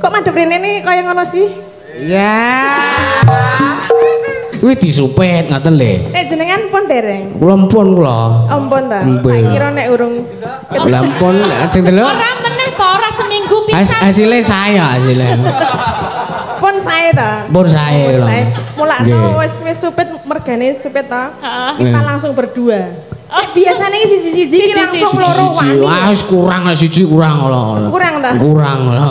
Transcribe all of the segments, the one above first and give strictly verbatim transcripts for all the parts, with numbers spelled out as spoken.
Kok madep rene nih kaya ngono sih? Iya. Wih disupet ngaten le. Nek jenengan pon dereng. Kula pon kula. Ampun ta. Tak kira nek urung. Lah pon sing delok. Ora meneh to ora seminggu pisan. Hasile saya hasile. Pon sae ta. Pon sae lho. Mulakno wis wis supet mergane supet ta. Kita langsung berdua. Biasanya ini siji-siji ini langsung loro wani. Wah kurang lah siji kurang lah. Kurang tak? Kurang lah.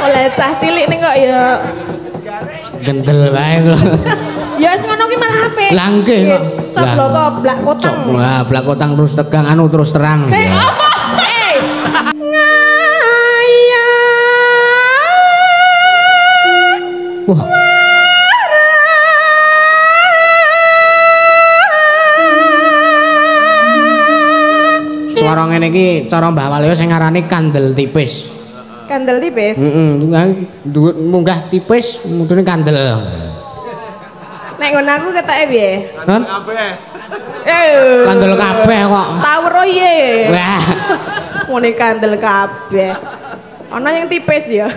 Oleh cah cilik nih kok ya. Gendel baik loh. Ya semono ki malah H P. Langke kok. Coblok kok blak kotang. Wah blak kotang terus tegang anu terus terang. Eh apa? Eh. Ngaya. Wah. Suara ngene iki cara Mbah Waluyo sing ngarani kandel tipis. Kandel tipis? Heeh, duwe munggah tipis, mudune kandel. Nek ngono aku keteke piye? Kandel kabeh. Eh, kandel kabeh kok. Setawur piye? Wah. Mune kandel kabeh. Ana yang tipis ya.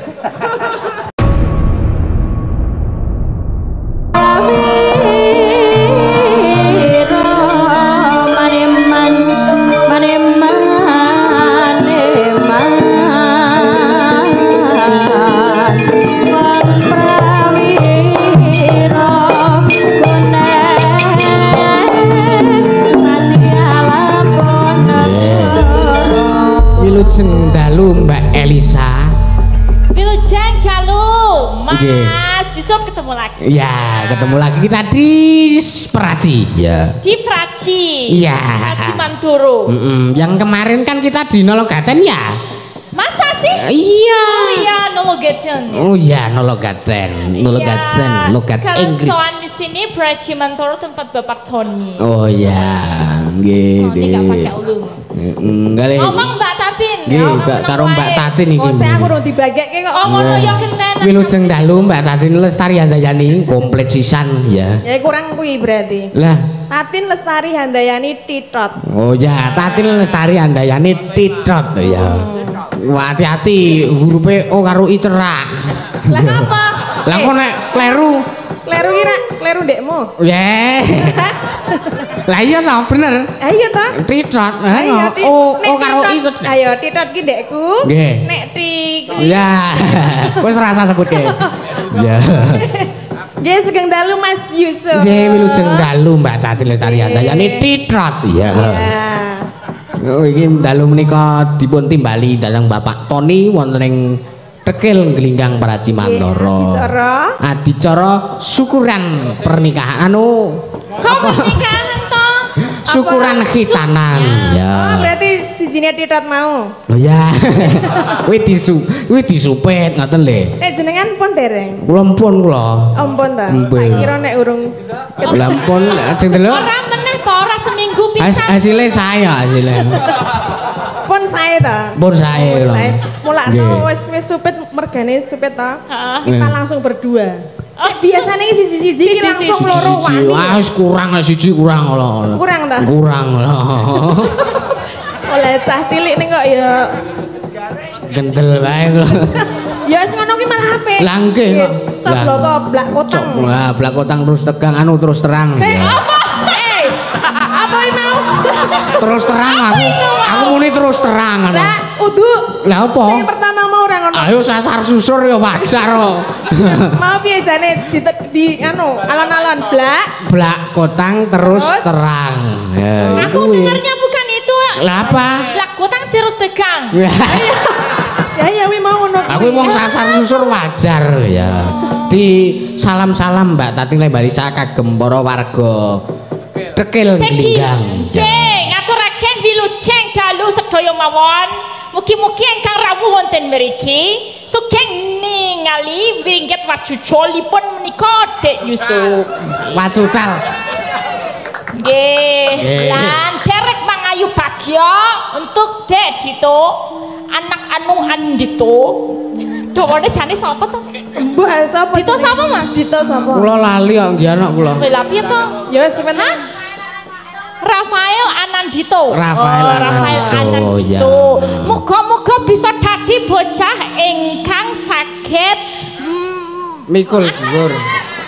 Sendalu Mbak Elisa. Wilujeng Jalu, Mas Yusuf ketemu lagi. Ya, ketemu lagi kita di Praci. Ya. Di Praci. Ya. Praci Mantoro. Mm -mm. Yang kemarin kan kita di Nologaten ya. Masa sih? Uh, iya. Oh iya, Nologaten. Oh iya, Nologaten. Nologaten, ya. Logat Inggris. Soan di sini Praci Mantoro tempat Bapak Toni. Oh iya, nggih. Toni enggak pakai ulung. Enggak. Ngomong Mbak Tatin. Nggih, karo Mbak Tatin iki. Kok saya aku ora dibagekke kok. Oh ngono ya kenen. Wilujeng dalu Mbak Tatin Lestari Handayani, komplit sisan ya. Ya kurang kuwi berarti. Lah, Tatin Lestari Handayani Titrot. Oh ya, Tatin Lestari Handayani Titrot ya. Wah, hati-hati hurufe O karo I cerak. Lah apa? Lah kok nek kleru? Kleru ki nek kleru ndekmu. Ye. Lah iya ta, bener. Ha iya ta? Titrot. O O karo I. Ayo Titrot ki ndekku. Nek ti ki. Ya. Wis rasa sebutke. Ya. Nggih sugeng dalu Mas Yusuf. Nggih wilujeng dalu Mbak Tatin Lestari Handayani Titrot ya. Oh iki dalu menika dipun timbali dhateng Bapak Toni wonten ing Tekil Glinggang Praci Mantoro. Adicara Adicara syukuran pernikahan anu apa? Pernikahan to. Syukuran khitanan ya. Oh berarti sijine Titrot mau. Lho ya. Kuwi disu kuwi disupet ngoten le. Nek jenengan pon dereng. Kula pon kula. Ampun ta. Tak kira nek urung. Lah pon sing delok. Ora meneh to ora seminggu pisan. Hasile saya hasile. Pon sae ta. Pon sae lho. Mulakno wis wis supet mergane supet ta. Kita langsung berdua. Biasanya ini siji-siji ini langsung loro wani. Wah kurang lah siji kurang lah. Kurang tak? Kurang lah. Oleh cah cilik nih kok ya. Gendel baik loh. Ya semono ki malah H P. Langke kok. Coblok kok blak kotang. Wah blak kotang terus tegang anu terus terang. Eh apa? Eh apa mau? Terus terang aku. Aku muni terus terang. Lah udu. Lah apa? Yang pertama mau orang orang. Ayo sasar susur ya wajar loh. Mau piye jane di di anu alon-alon blak. Blak kotang terus terang. Aku dengarnya bukan itu. Lah apa? Blak kotang terus tegang. Ya ya wi mau ngono. Aku wong sasar susur wajar ya. Di salam-salam Mbak Tatin Lestari ka Gemboro Wargo. Tekil Glinggang. Ceng ngaturaken wilujeng dalu sedaya mawon. Mugi-mugi ingkang rawuh wonten mriki sugeng ningali winget wacucolipun menika Dek Yusuf. Wacucal. Nggih, lan derek mangayu bagya untuk Dek Dito. Anak anu Anandito. Dawane jane sapa to? Mbah sapa? Dito sapa Mas? Dito sapa? Kula lali kok nggih anak kula. Lha piye to? Ya wis meneh. Rafael Anandito. Rafael Anandito. Muga-muga uga bisa dadi bocah ingkang saged mikul dhuwur.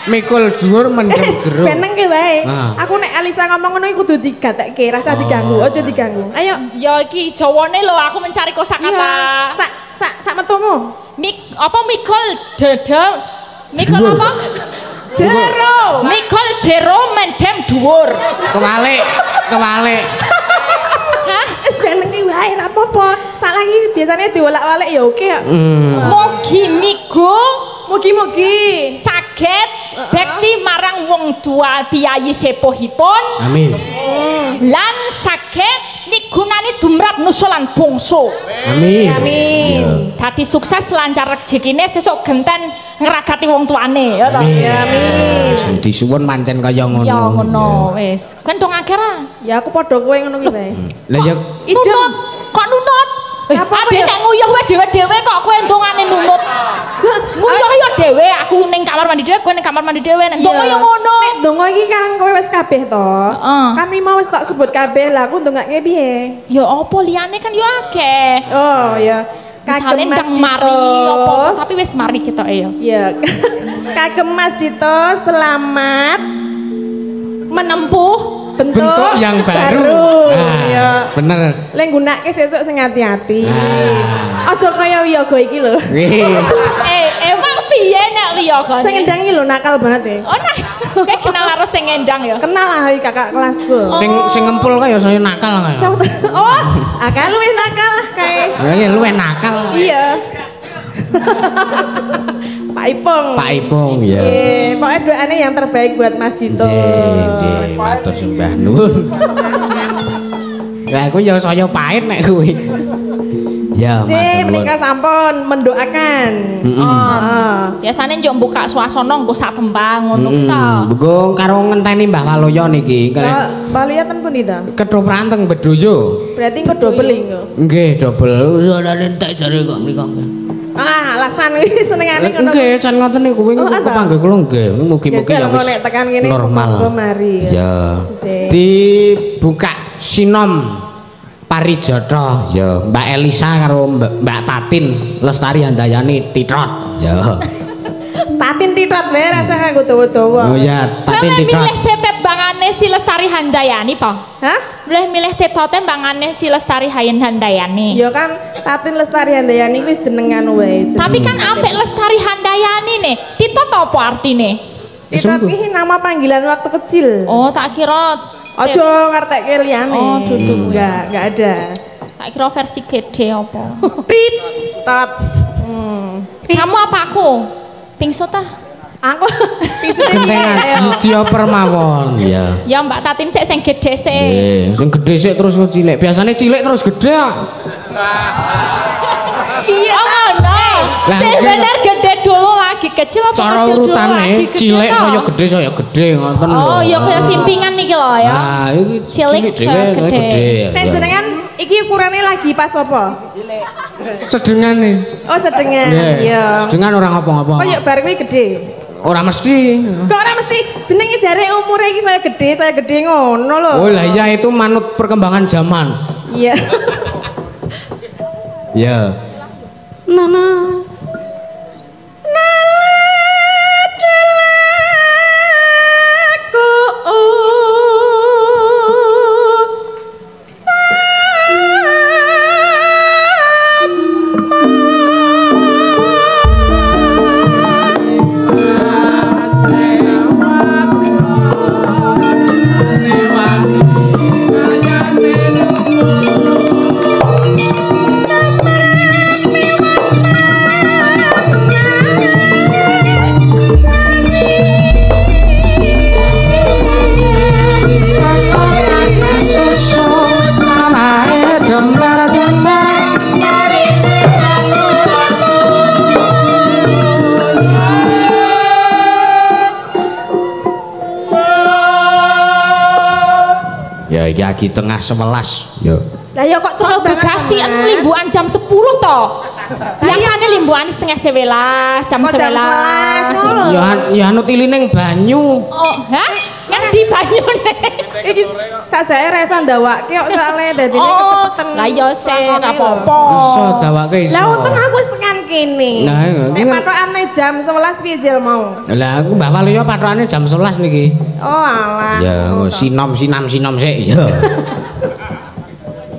Mikul dhuwur mendem jeruk. Peneng ki wae. Aku nek Elisa ngomong ngono iku kudu digatekke, rasa diganggu, aja diganggu. Ayo. Ya iki jawane lho aku mencari kosakata. Sak sak sak metumu. Mik apa mikul dede mikul apa? Jero. Mikul jero mendem dhuwur. Kewalik, kewalik. Seneng iki wae ra apa-apa. Salah iki biasanya diolak-olak ya oke kok. Mugi niku, mugi-mugi saged bekti marang wong tua piyayi sepuhipun. Amin. Lan saged migunani dumrat nusa lan bangsa. Amin. Amin. Dadi sukses lancar rejekine sesuk genten ngragati wong tuane ya to. Amin. Disuwun pancen kaya ngono. Ya ngono wis. Kowe ndong akeh ra? Ya aku padha kowe ngono ki wae. Lah ya idem kok nunut arek nek nguyuh wae dhewe-dhewe kok kowe ndongane nunut nguyuh ya dhewe aku ning kamar mandi dhewe kowe ning kamar mandi dhewe nek ndonga ya ngono nek ndonga iki kan kowe wis kabeh to kami mau wis tak sebut kabeh lah aku ndongake piye ya apa liyane kan ya akeh oh ya kagem Mas Dito tapi wis mari ketok e ya iya kagem Mas Dito selamat menempuh Bentuk, bentuk yang baru, baru. Nah, ya. Bener. Leng gunake sesuk sing hati-hati. Aja kaya wiyaga iki lho. Eh, emang piye nek wiyagane? Sing ngendangi lho nakal banget e. Oh, nah. Kowe kenal karo sing ngendang ya? Kenal lah iki kakak kelasku. Oh. Sing sing ngempul kaya saya nakal kaya. Oh, akeh luwih nakal kae. Iya, luwih nakal. Iya. Pak Ipung. Pak Ipung ya. Nggih, pokoke doane yang terbaik buat Mas Dito. Nggih, matur sembah nuwun. Lah aku ya saya pahit nek kowe. Ya, matur nuwun. Menika sampun mendoakan. Heeh. Biasane njuk buka swasana nggo sak tembang ngono ta. Monggo karo ngenteni Mbah Waluyo niki. Mbah Waluyo ten pundi ta? Ketho pranteng Bedoyo. Berarti engko dobel engko. Nggih, dobel. Suarane entek jare kok mriku. Ah, alasan iki senengane ngono. Nggih, jan ngoten niku kuwi kepangge kula nggih. Mugi-mugi ya wis tekan kene normal. Ya. Dibuka sinom Parijata ya, Mbak Elisa karo Mbak Tatin Lestari Handayani Titrot ya. Tatin Titrot wae rasa kanggo dawa-dawa. Oh ya, Tatin Titrot. Milih tetet bangane si Lestari Handayani po? Hah? Milih milih tetote bangane si Lestari Handayani. Ya kan Tatin Lestari Handayani wis jenengan wae. Tapi kan apik Lestari Handayani ne. Titot apa artine? Titot iki nama panggilan waktu kecil. Oh, tak kira ojo ngertekke liyane. Oh, duduk enggak, enggak ada. Tak kira versi gede apa. Titot. Kamu apa aku? Pingso ta? Aku pingso piye? Dia permawon ya. Ya Mbak Tatin sik sing gedhe sik. Nggih, sing gedhe sik terus kok cilik. Biasane cilik terus gedhe. Piye ta? Sing bener gedhe dulu lagi kecil apa cara urutane cilik saya gedhe saya gedhe ngoten lho. Oh ya kaya simpingan iki lho ya. Ah iki cilik gedhe. Nek jenengan iki ukurane lagi pas apa? Cilik. Sedengane. Oh sedengan ya. Sedengan ora ngapa-ngapa. Kok yo bar kuwi gedhe. Ora mesti. Kok ora mesti? Jenenge jare umure iki saya gedhe, saya gedhe ngono lho. Oh lah iya itu manut perkembangan zaman. Iya. Ya. Nana di tengah sebelas ya lah ya kok cepet banget kasihan limbuan jam sepuluh toh biasanya limbuan setengah sebelas jam sebelas ya anut ilineng banyu oh hah yang di banyu nih sajake reso ndawake kok soalé dadine kecepeten. Lah ya sen apa-apa. Iso dawake iso. Lah untung aku sekan kene. Lah nek pathokane jam sebelas piye jel mau. Lah aku Mbah Waluyo pathokane jam sebelas niki. Oh alah. Ya sinom-sinom-sinom sik ya.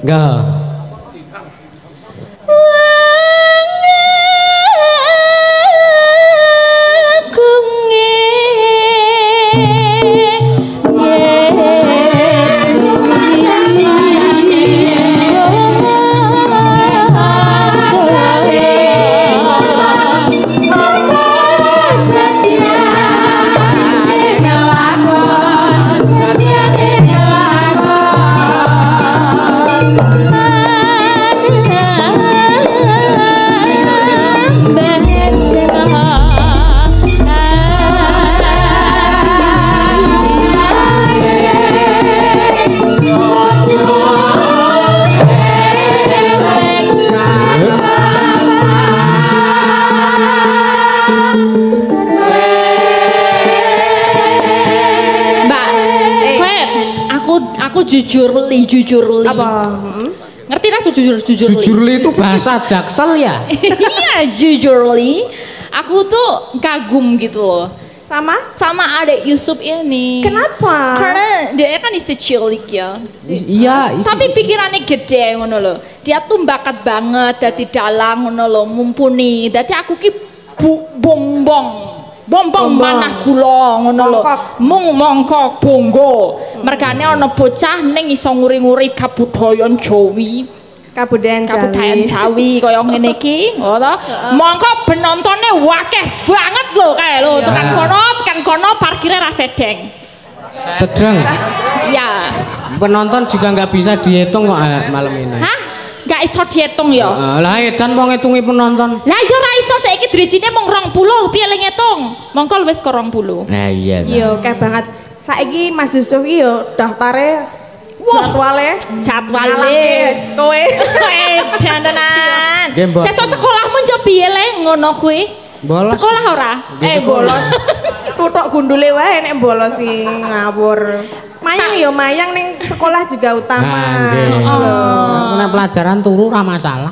Enggak. Jujurli, jujurli. Apa? Hmm? Ngerti lah jujur, jujurli. Jujurli itu bahasa Jaksel ya? Iya, jujurli. Aku tuh kagum gitu loh. Sama? Sama adik Yusuf ini. Kenapa? Karena dia kan isi cilik ya. Iya. Isi... Tapi pikirannya gede ngono loh. Dia tuh bakat banget dari dalam ngono loh, mumpuni. Dadi aku ki bombong. Bombong manah kula ngono lho. Mung mongko bonggo. Mergane ana bocah ning iso nguri-nguri kabudayan Jawi. Kabudayan Jawi. Jawi kaya ngene iki, ngono. Mongko benontone akeh banget lho kae lho. Tekan kono, tekan kono parkire ra sedeng. Sedeng. Ya. Penonton juga nggak bisa dihitung kok malam ini. Hah? Gak iso dihitung ya? Uh, lah edan mau ngitungi penonton lah ya ra iso saiki drijine mung rong puluh piye le ngitung mongko wis ke rong puluh. Nah iya iya kayak banget saiki Mas Yusuf iki yo daftare jadwale jadwale kowe edan tenan sesuk sekolahmu njo piye le ngono kuwi sekolah ora eh bolos tutuk gundule wae nek bolos sing ngawur. Mayang yo mayang ning sekolah juga utama. Heeh. Nek pelajaran turu ora masalah.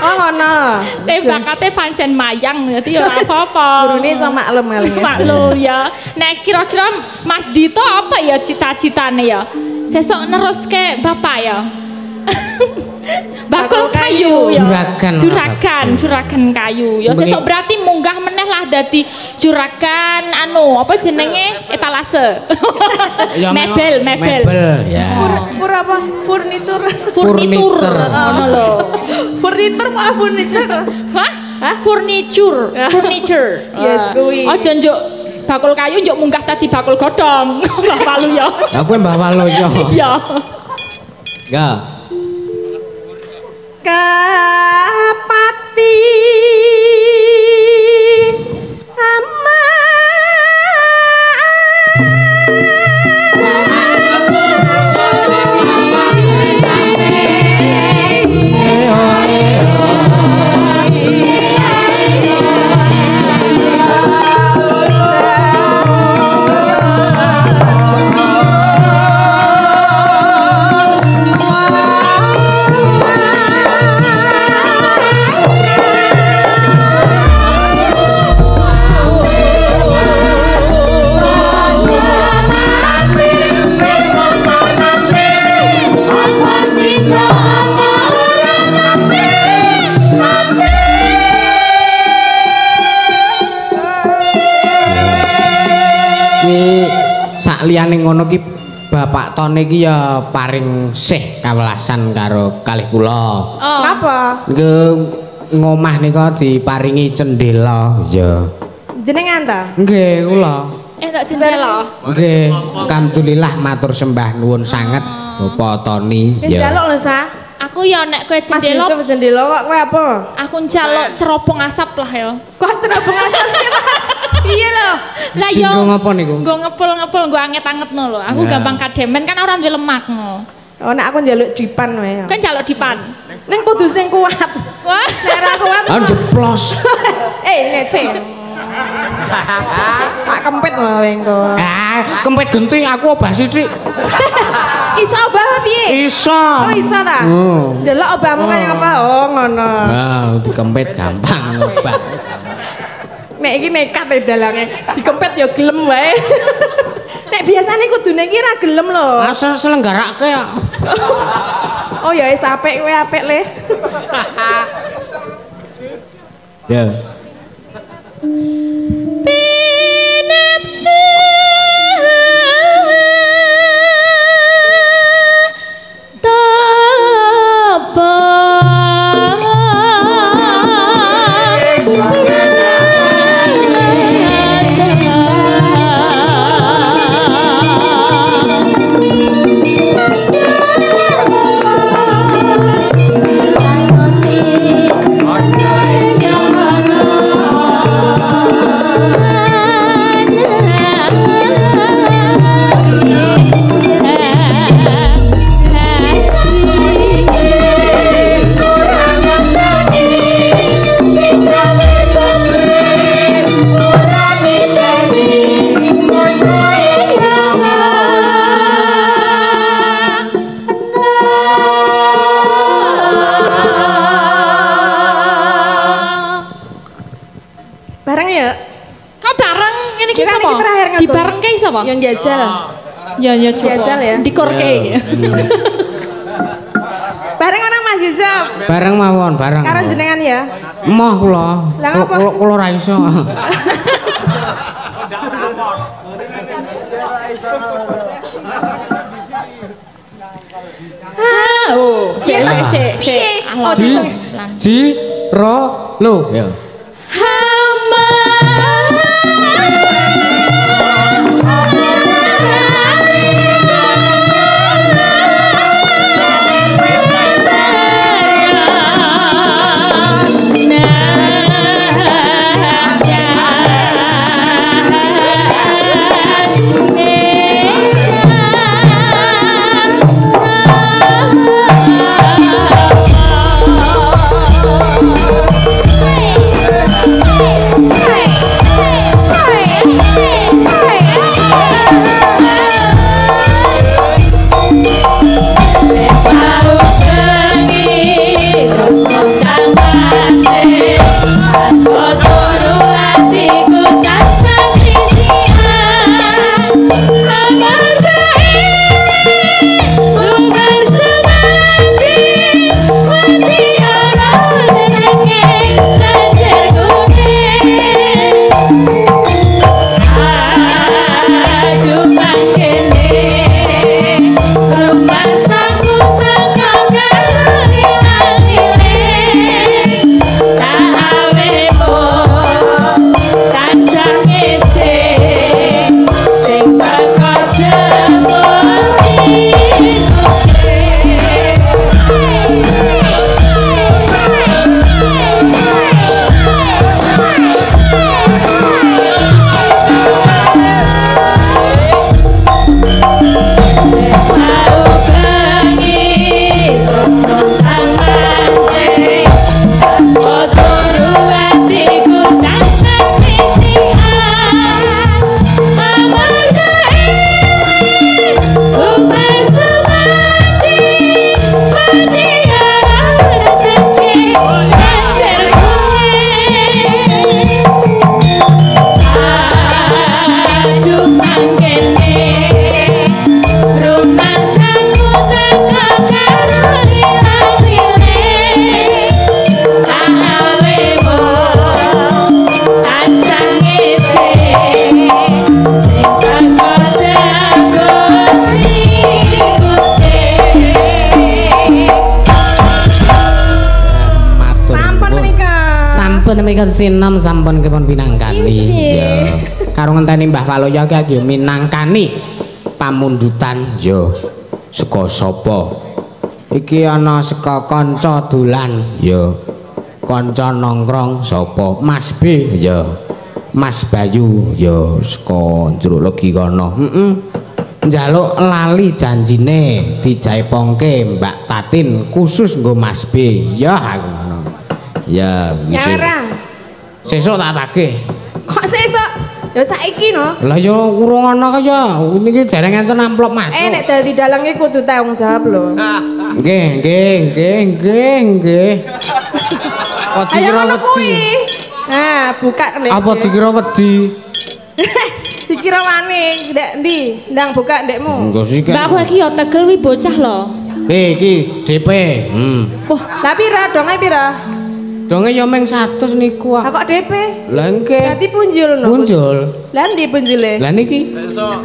Oh ngono. Tembakate pancen mayang dadi yo ora apa-apa. Gurune iso maklum kali ya. Maklum ya. Nek kira-kira Mas Dito apa ya cita-citane ya? Sesuk neruske bapak ya. Bakul kayu, juragan, juragan, juragan kayu. Ya sesuk berarti munggah meneh lah dadi juragan anu apa jenenge etalase. Mebel, mebel. Fur apa? Furnitur. Furnitur. Ngono lho. Furnitur apa furniture? Hah? Hah? Furniture, furniture. Yes kuwi. Aja njuk bakul kayu njuk munggah tadi bakul godhong. Mbah Waluyo. Lah kuwi Mbah Waluyo. Iya. Ya. Kapati ama liyane ngono ki Bapak Toni ki ya paring sih kawelasan karo kalih kula. Napa? Nggih ngomah nika diparingi cendhela ya. Jenengan ta? Nggih kula. Eh tak cendhela. Nggih, alhamdulillah matur sembah nuwun sanget Bapak Toni ya. Njaluk lho Sa. Aku ya nek kowe cendhela. Mas cendhela kok kowe apa? Aku njaluk ceropong asap lah ya. Kok ceropong asap ki ta? Iya loh, lah yo. Gue ngepul-ngepul, gue anget-anget nol. Aku gampang kademen kan orang film lemak nol. Oh, nak aku jaluk dipan weh. Kan jaluk dipan. Neng kudu sing kuat. Wah, kuat. Aku jeplos. Eh, nece. Pak kempet malah wengko. Ah, kempet genting aku obah sithik. Iso obah piye? Iso. Oh, iso ta? Delok obahmu kaya apa? Oh, ngono. Nah, dikempet gampang obah. Nek iki nekat e dalange. Dikempet ya gelem wae. Nek biasane kudune iki ra gelem lho. Asal selenggarake kok. Oh ya wis apik kowe apik le. Ya. Pinapsi yang jajal, ya ya jajal ya, di korke. Bareng orang Mas Yusuf. Bareng mawon, bareng. Karena jenengan ya. Moh kulo, kulo kulo raiso. Oh, si si si, si si ro lo. Sinem sampun kepon Minangkani ya. Karo ngenteni Mbah Waluyo iki Minangkani pamundutan ya. Saka sapa? Iki ana saka kanca dolan ya. Kanca nongkrong sapa? Mas B ya. Mas Bayu ya saka Jluruklegi kono. Heeh. Njaluk lali janjine dijaipongke Mbak Tatin khusus nggo Mas B ya aku ngono. Ya, wis. Sesuk tak tagih. Kok sesuk? Ya saiki no. Lah ya kurang ana kaya. Niki dereng enten amplop masuk. Eh nek dadi dalang iki kudu tanggung jawab lho. Nggih, nggih, nggih, nggih, nggih. Ayo ngono kuwi. Nah, buka nek. Apa dikira wedi? Dikira maning, ndek ndi? Ndang buka ndekmu. Lah aku iki ya tegel wi bocah lho. Eh iki D P. Hmm. Wah, lah pira donge pira? Donge ya mung seratus niku. Lah kok D P? Lah engke. Berarti punjul no. Punjul. Lah ndi punjule? Lah niki. Besok.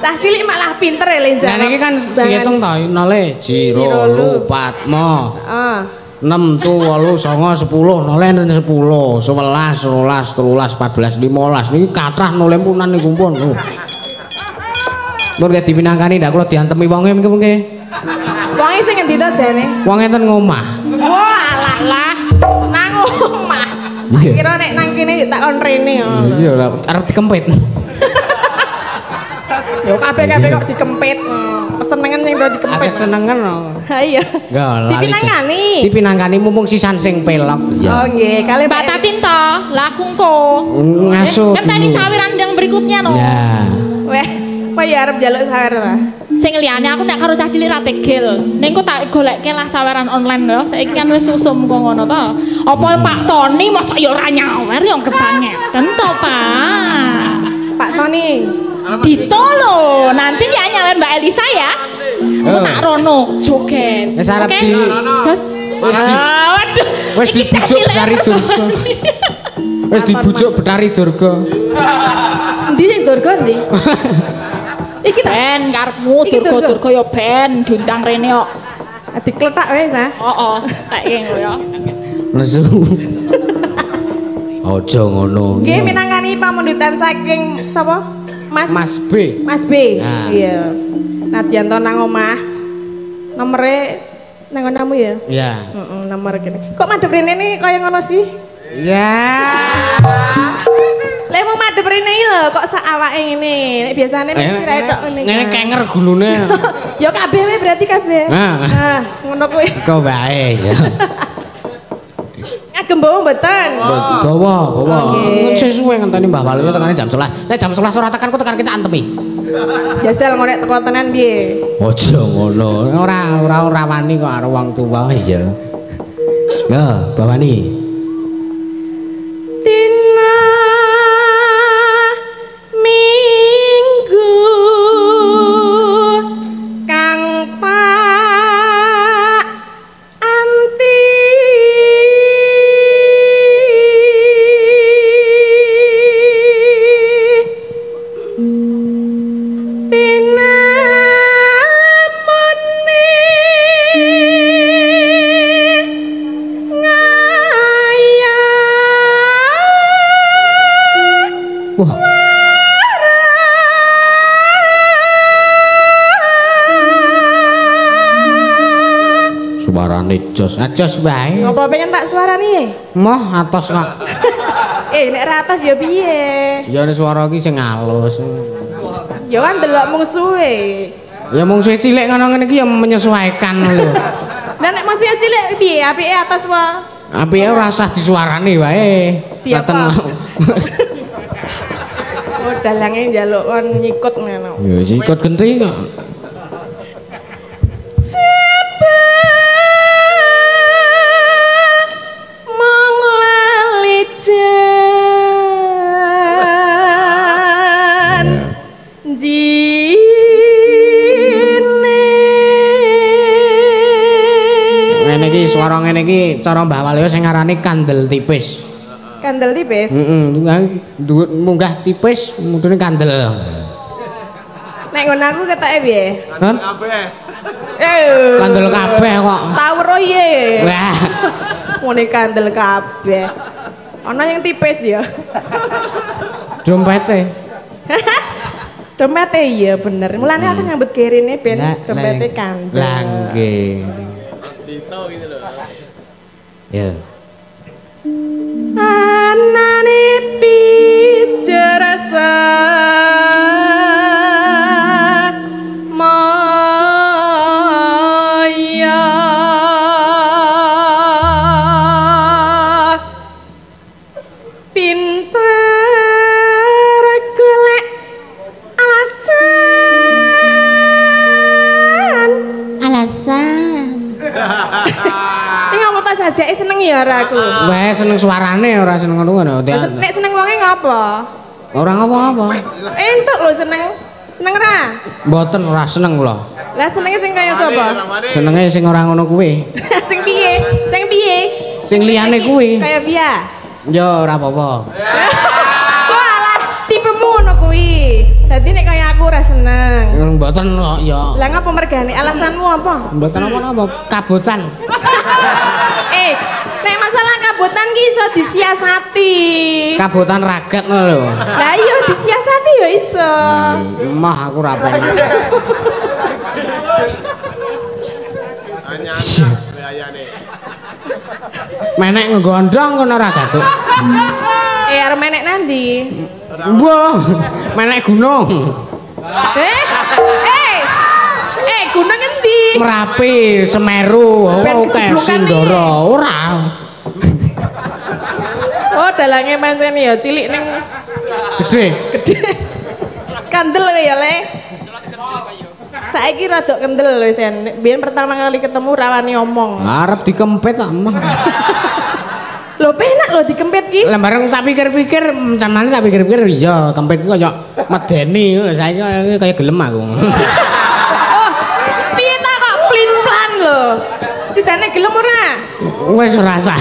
Cah cilik malah pinter e le njaluk. Lah niki kan diitung to nole nol lima empat. Heeh. enam, dua, delapan, sembilan, sepuluh, sebelas, dua belas, tiga belas, empat belas, lima belas niki kathah nolem punan niku pun. Mun ge dipinangkani ndak kula diantemi wonge mengke. Wonge sing endi to jane? Wong enten ngomah. Walah lah. Nang omah. Kira nek nang kene tak kon rene yo. Iya ora arep dikempit. Yo kabeh-kabeh kok dikempit. Kesenengan sing do dikempit. Kesenengan. Ha iya. Dipinangkani. Dipinangkani mumpung sisan sing pelok. Oh nggih, kale Mbak Tatin to. Lah kungko. Ngasuh. Ngenteni sawiran ndang berikutnya no. Ya. Weh. Apa ya arep njaluk sawer ta? Sing liyane aku nek karo cah cilik ra tegel. Ning ku tak golekke lah saweran online lho. Saiki kan wis susum kok ngono to. Apa Pak Toni mosok ya ora nyawer ya kebangetan to, Pak. Pak Toni. Dito lho, nanti ya nyawer Mbak Elisa ya. Aku tak rono joget. Wis arep di. Jos. Waduh. Wis dibujuk dari Durga. Wis dibujuk betari Durga. Endi sing Durga endi? Iki ben karepmu Durga-durga ya ben diundang rene kok. Diklethak wis ah. Heeh, tak ngono ya. Nesu. Aja ngono. Nggih minangkani pamundutan saking sapa? Mas Mas B. Mas B. Iya. Nadyanto nang omah. Nomere nang ngonamu ya? Iya. Heeh, nomor kene. Kok madhep rene iki kaya ngono sih? Iya. Lek mau madep rene iki lho kok sak awake ngene. Nek biasane mesti sirahe tok ngene. Ngene kenger gulune. Ya kabeh wae berarti kabeh. Nah, ngono kuwi. Kok wae ya. Ngagem bawa mboten. Bawa, bawa. Ngun sesuwe ngenteni Mbah Waluyo tekane jam sebelas. Nek jam sebelas ora tekan kok tekan kita antemi. Ya sel ngono nek teko tenan piye? Aja ngono. Ora ora ora wani kok karo wong tuwa wis ya. Ya, bawani. Jos, jos bae. Ngopo pengen tak suarane? Moh atos kok. Eh nek ra atos ya piye? Ya nek swara iki sing alus. Ya kan delok mungsuhe. Ya mungsuhe cilik ngono ngene iki ya menyesuaikan lho. Lah nek mungsuhe cilik piye? Apike atos wae. Apike ora usah disuarane wae. Mboten. Oh dalange njaluk kon nyikut ngono. Ya nyikut genti kok. Niki cara Mbah Waluyo sing ngarani kandel tipis. Kandel tipis? Heeh, duwe munggah tipis, mudune kandel. Nek ngono aku ketoke piye? Kandel kabeh. Eh, kandel kabeh kok. Setawero iye. Wah. Mune kandel kabeh. Ana yang tipis ya. Dompete. Dompete iya bener. Mulane aku nyambut gerene ben dompete kandel. Lah nggih. Ya. Anane pijer semaya pinter. ya ora aku. Wah, seneng suarane ora seneng ngono. Nek seneng wonge ngopo? Ora ngopo-ngopo. Entuk lho seneng. Seneng ora? Mboten ora seneng kula. Lah senenge sing kaya sapa? Senenge sing ora ngono kuwi. Sing piye? Sing piye? Sing liyane kuwi. Kaya Via. Yo ora apa-apa. Kok alah tipemu ngono kuwi. Dadi nek kaya aku ora seneng. Mboten kok ya. Lah ngapa mergane? Alasanmu apa? Mboten apa-apa, kabotan. Eh, nek masalah kabotan ki iso disiasati. Kabotan raget lho. Lah iya disiasati ya iso. Mah aku ora pengen. Anyana bayane. Menek nggondong kono ora gatuk. Eh arep menek nanti. Wah, menek gunung. Eh, eh. Eh gunung endi? Merapi, Semeru, oke Sindoro, ora. Oh, dalange pancen ya cilik ning gede. Gede. Kandel ya, Le. Saiki rada kendel wis enek. Biyen pertama kali ketemu rawani omong. Arep dikempet tak mah. Lho penak lho dikempet ki. Lah bareng tak pikir-pikir, mencamane tak pikir-pikir iya kempet ku koyo medeni ngono. Saiki kaya gelem aku. Oh, piye ta kok plin-plan lho. Sidane gelem ora? Wis ora sah.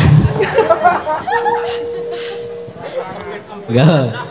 Enggak.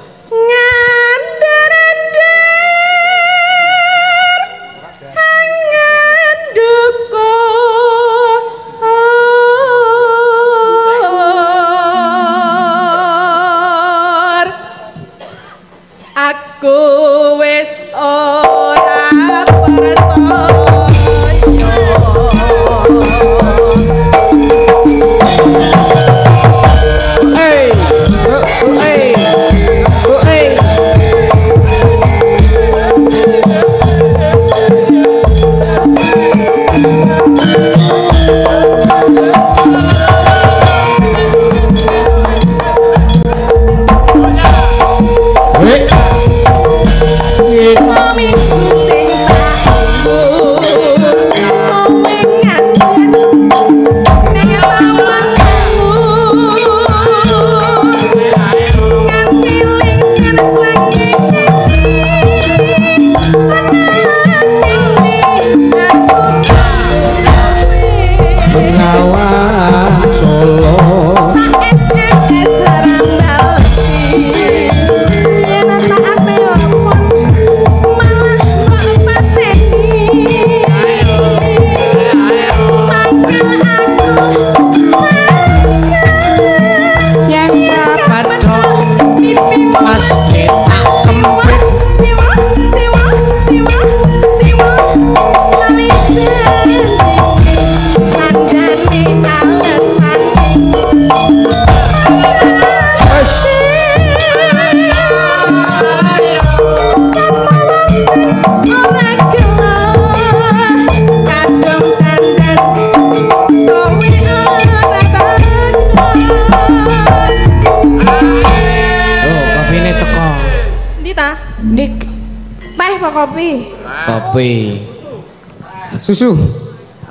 Susu.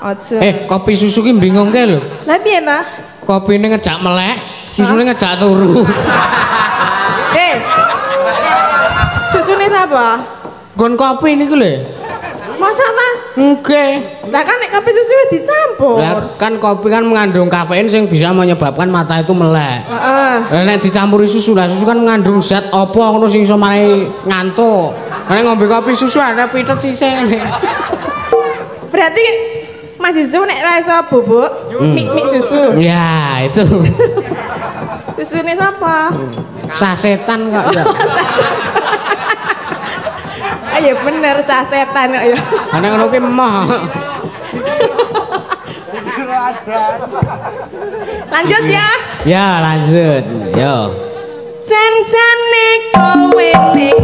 Aja. Eh, kopi susu ki bingungke lho. Lah piye ta? Kopine ngejak melek, susune ngejak turu. Eh. Susune sapa? Nggon kopi niku lho. Mosok ta? Nggih. Lah kan nek kopi susu wis dicampur. Lah kan kopi kan mengandung kafein sing bisa menyebabkan mata itu melek. Heeh. Lah nek dicampuri susu, lah susu kan mengandung zat apa ngono sing iso marai ngantuk. Nek ngombe kopi susu ana pitet sisih ngene. Berarti Mas Yusuf nek rasa bubuk, mik-mik susu. Ya, itu. Susune sapa? Sasetan kok ya. Ayo bener sasetan kok ya. Ana ngono ki emoh. Lanjut ya. Ya, lanjut. Yo. Jan-jane kowe ning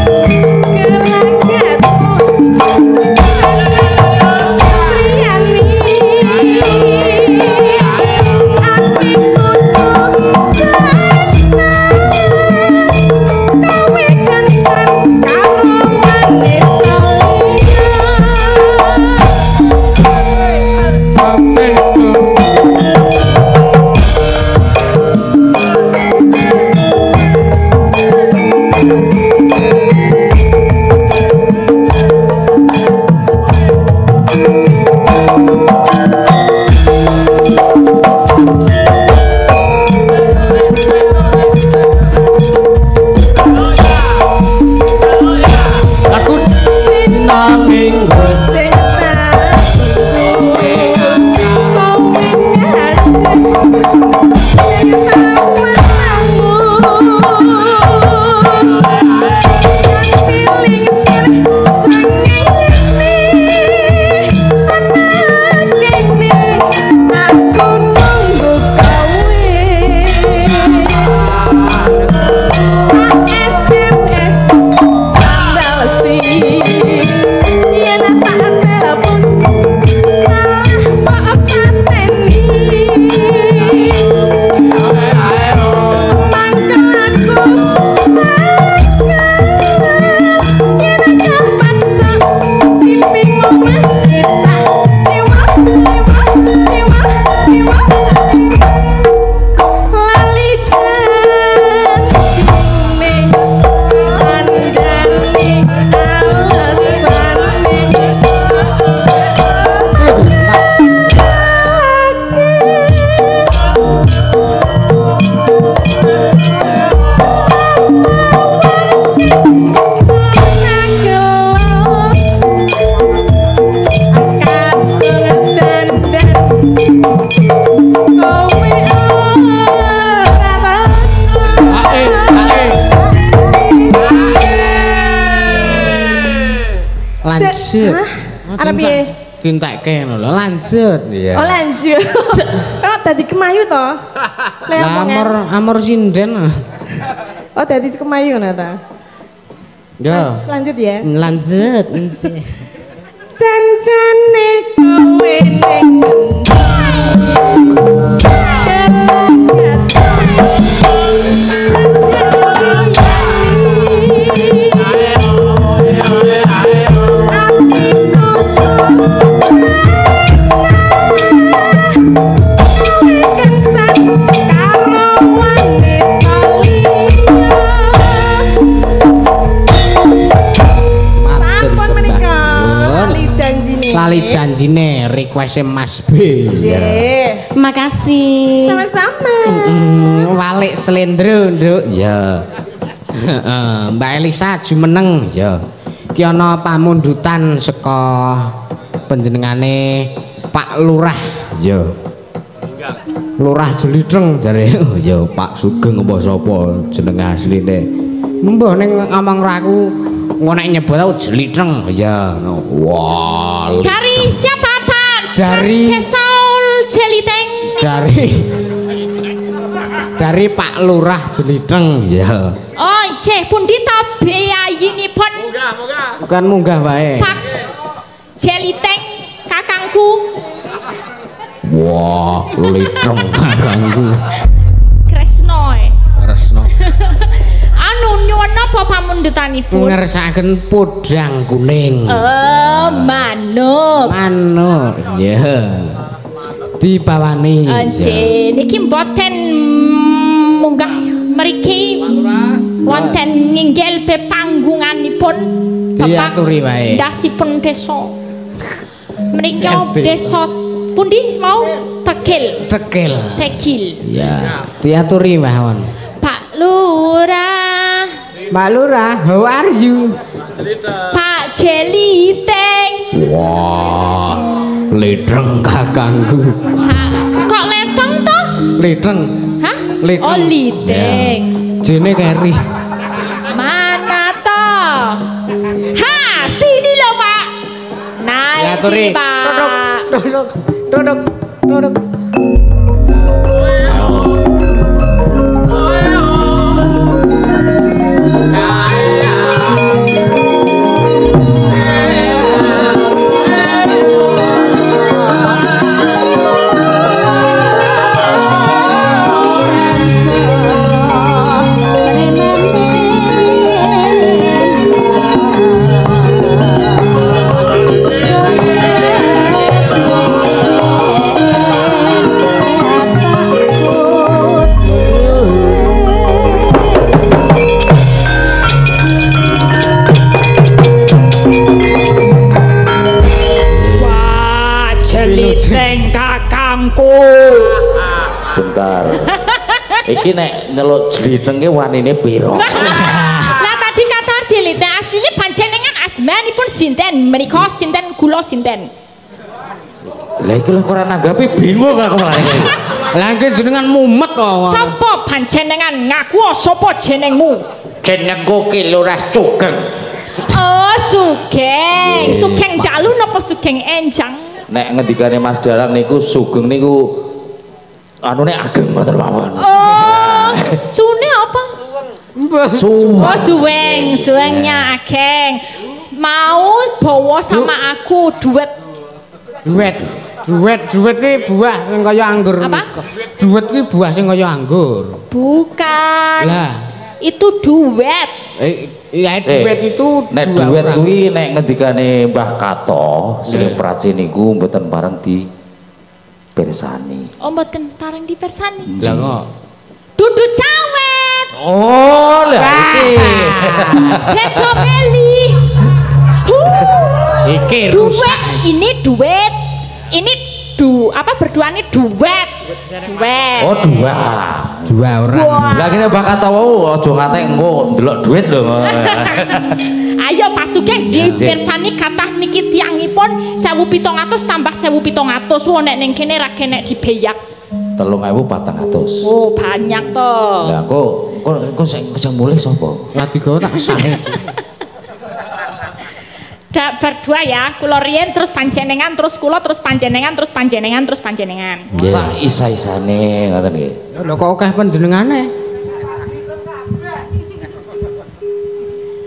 lanjut. Arep piye? Dinteke lho, lanjut. Iya. Oh, lanjut. Kok dadi kemayu to? Amor amor sinden. Oh, dadi kemayu ngono ta. Ya. Lanjut ya. Lanjut. Cancane kowe ning lali janjine request Mas B. Nggih. Makasih. Sama-sama. Mm-mm. Walik slendro, Nduk. Ya. Heeh, Mbak Elisa jumeneng, ya. Ki ana pamundutan saka panjenengane Pak Lurah, ya. Lurah Jliteng jare. Oh, ya Pak Sugeng apa sapa jeneng asline. Mbah ning ngomong ra aku ngono nyebut aku Jliteng. Ya. Wah. Wow. Dari siapa, Pak? Dari Saul Jliteng. Dari Dari Pak Lurah Jliteng. Ya. Oh, ceh pundi ta beyayinipun? Munggah, munggah. Bukan munggah wae. Pak Jliteng kakangku. Wah, wow, Jliteng kakangku. Kresno e. Kresno. Anu nyuwun napa pamundutanipun? Ngersakaken podhang kuning. Oh, manuk. Manuk, nggih. Dibawani. Nggih, niki mboten munggah mriki wonten nginggil pepanggunganipun diaturi wae. Dasipun desa. Mriki desa pundi mau Tegil. Tegil. Tegil. Ya, diaturi mawon. Pak Lurah Mbak Lurah, how are you? Pak Jliteng. Wah, wow, Jliteng kakangku. Pak, kok Jliteng toh? Jliteng. Hah? Jliteng. Oh, Jliteng. Yeah. Jene keri. Mana toh? Ha, sini loh Pak. Naik sini Pak. Duduk, duduk, duduk, duduk. Bentar. Iki nek nyeluk Jliteng ki wanine pira? Lah tadi kata Jliteng asline panjenengan asmanipun sinten? Menika sinten kula sinten? Lah iki lho ora nanggapi bingung aku malah iki. Lah iki jenengan mumet kok. Sapa panjenengan ngaku sapa jenengmu? Jenengku ki Lurah Sugeng. Oh, Sugeng. Sugeng dalu napa Sugeng enjang? Nek ngendikane Mas Dalang niku Sugeng niku anune ageng mboten mawon. Oh, sune apa? Suweng. Oh, suweng, suwengnya ageng. Mau bawa sama aku duet. Duet. Duet, duet ki buah sing kaya anggur. Apa? Duet ki buah sing kaya anggur. Bukan. Lah, itu duet. Eh, ya duet itu nek duet kuwi nek ngendikane Mbah Kato sing Praci niku mboten pareng di persani. Oh, mboten pareng di persani. Lah kok dudu cawet. Oh, lha iki. Beda meli. Iki rusak. Ini duet. Ini du apa berduane duet. Duet. Oh, dua. Dua orang. Lah kene Mbah Katowo aja ngatek engko ndelok duit lho. Ayo Pak Sugeng dipirsani kathah niki tiyangipun seribu pitung atus tambah seribu pitung atus. Wo nek ning kene ra kenek dibeyak. telung ewu patang atus. Oh, banyak to. Lah kok kok kok sing mulih sapa? Lah digawe tak sah. da, berdua ya, kulo riyen terus panjenengan, terus kulo, terus panjenengan, terus panjenengan, terus panjenengan. Sak isa-isane ngoten nggih. Lho kok akeh panjenengane?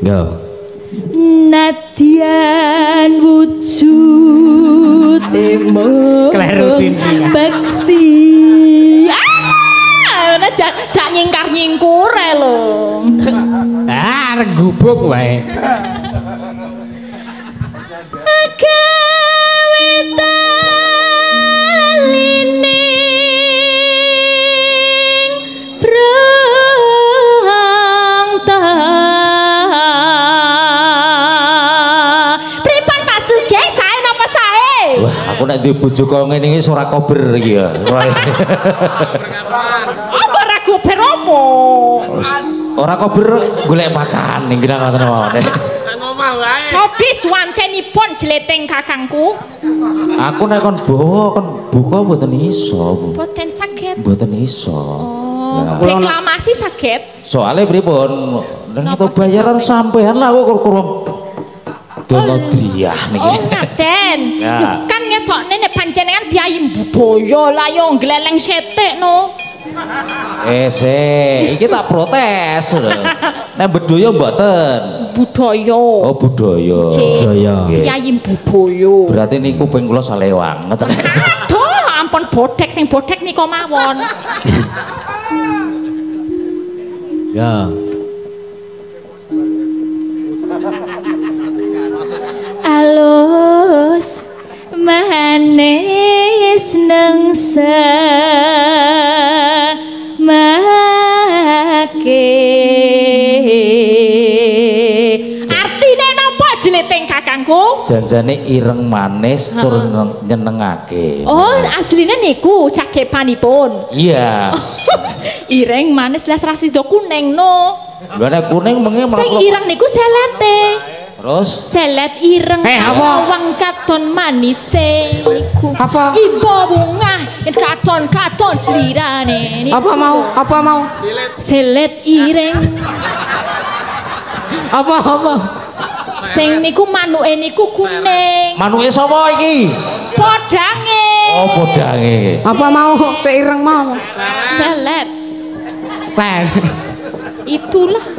Yo. Nadyan wujud demo kleru dinding beksi. Ah, ora jak jak nyingkar-nyingkur ae lho. Ah, arek gubuk wae. Nek di bojo kok ngene iki ora kober iki ya. Apa ora kober apa? Ora kober golek makan ning kira ngoten mawon. Sobis wantenipun Jliteng kakangku. Aku nek kon bowo kon buka mboten iso. Mboten saged. Mboten iso. Oh, reklamasi saged. Soale pripun? Nek bayaran sampean lah kok kurang Dolodriah niki. Oh, ngaten. Kan ngetokne nek panjenengan biayi Boyo lah yo gleleng setik no. Eh, sik, iki tak protes lho. Nek Bedoyo mboten. Budaya. Oh, budaya. Budaya. Biayi Boyo. Berarti niku ping kula salewang, ngoten. Aduh, ampun bodhek sing bodhek nika mawon. Ya. Alus manis nang samake artine napa Jliteng kakangku? Janjane ireng manis tur nyenengake. Oh, asline niku cakepanipun. Iya. Ireng manis las rasis do kuning no. Lha nek kuning mengene malah sing ireng niku selete. Terus selet ireng hey, wong katon manise niku apa ibu bungah katon katon slirane apa mau apa mau selet ireng apa apa sing niku manuke niku kuning manuke sapa iki podange oh podange apa mau seireng mau selet selet itulah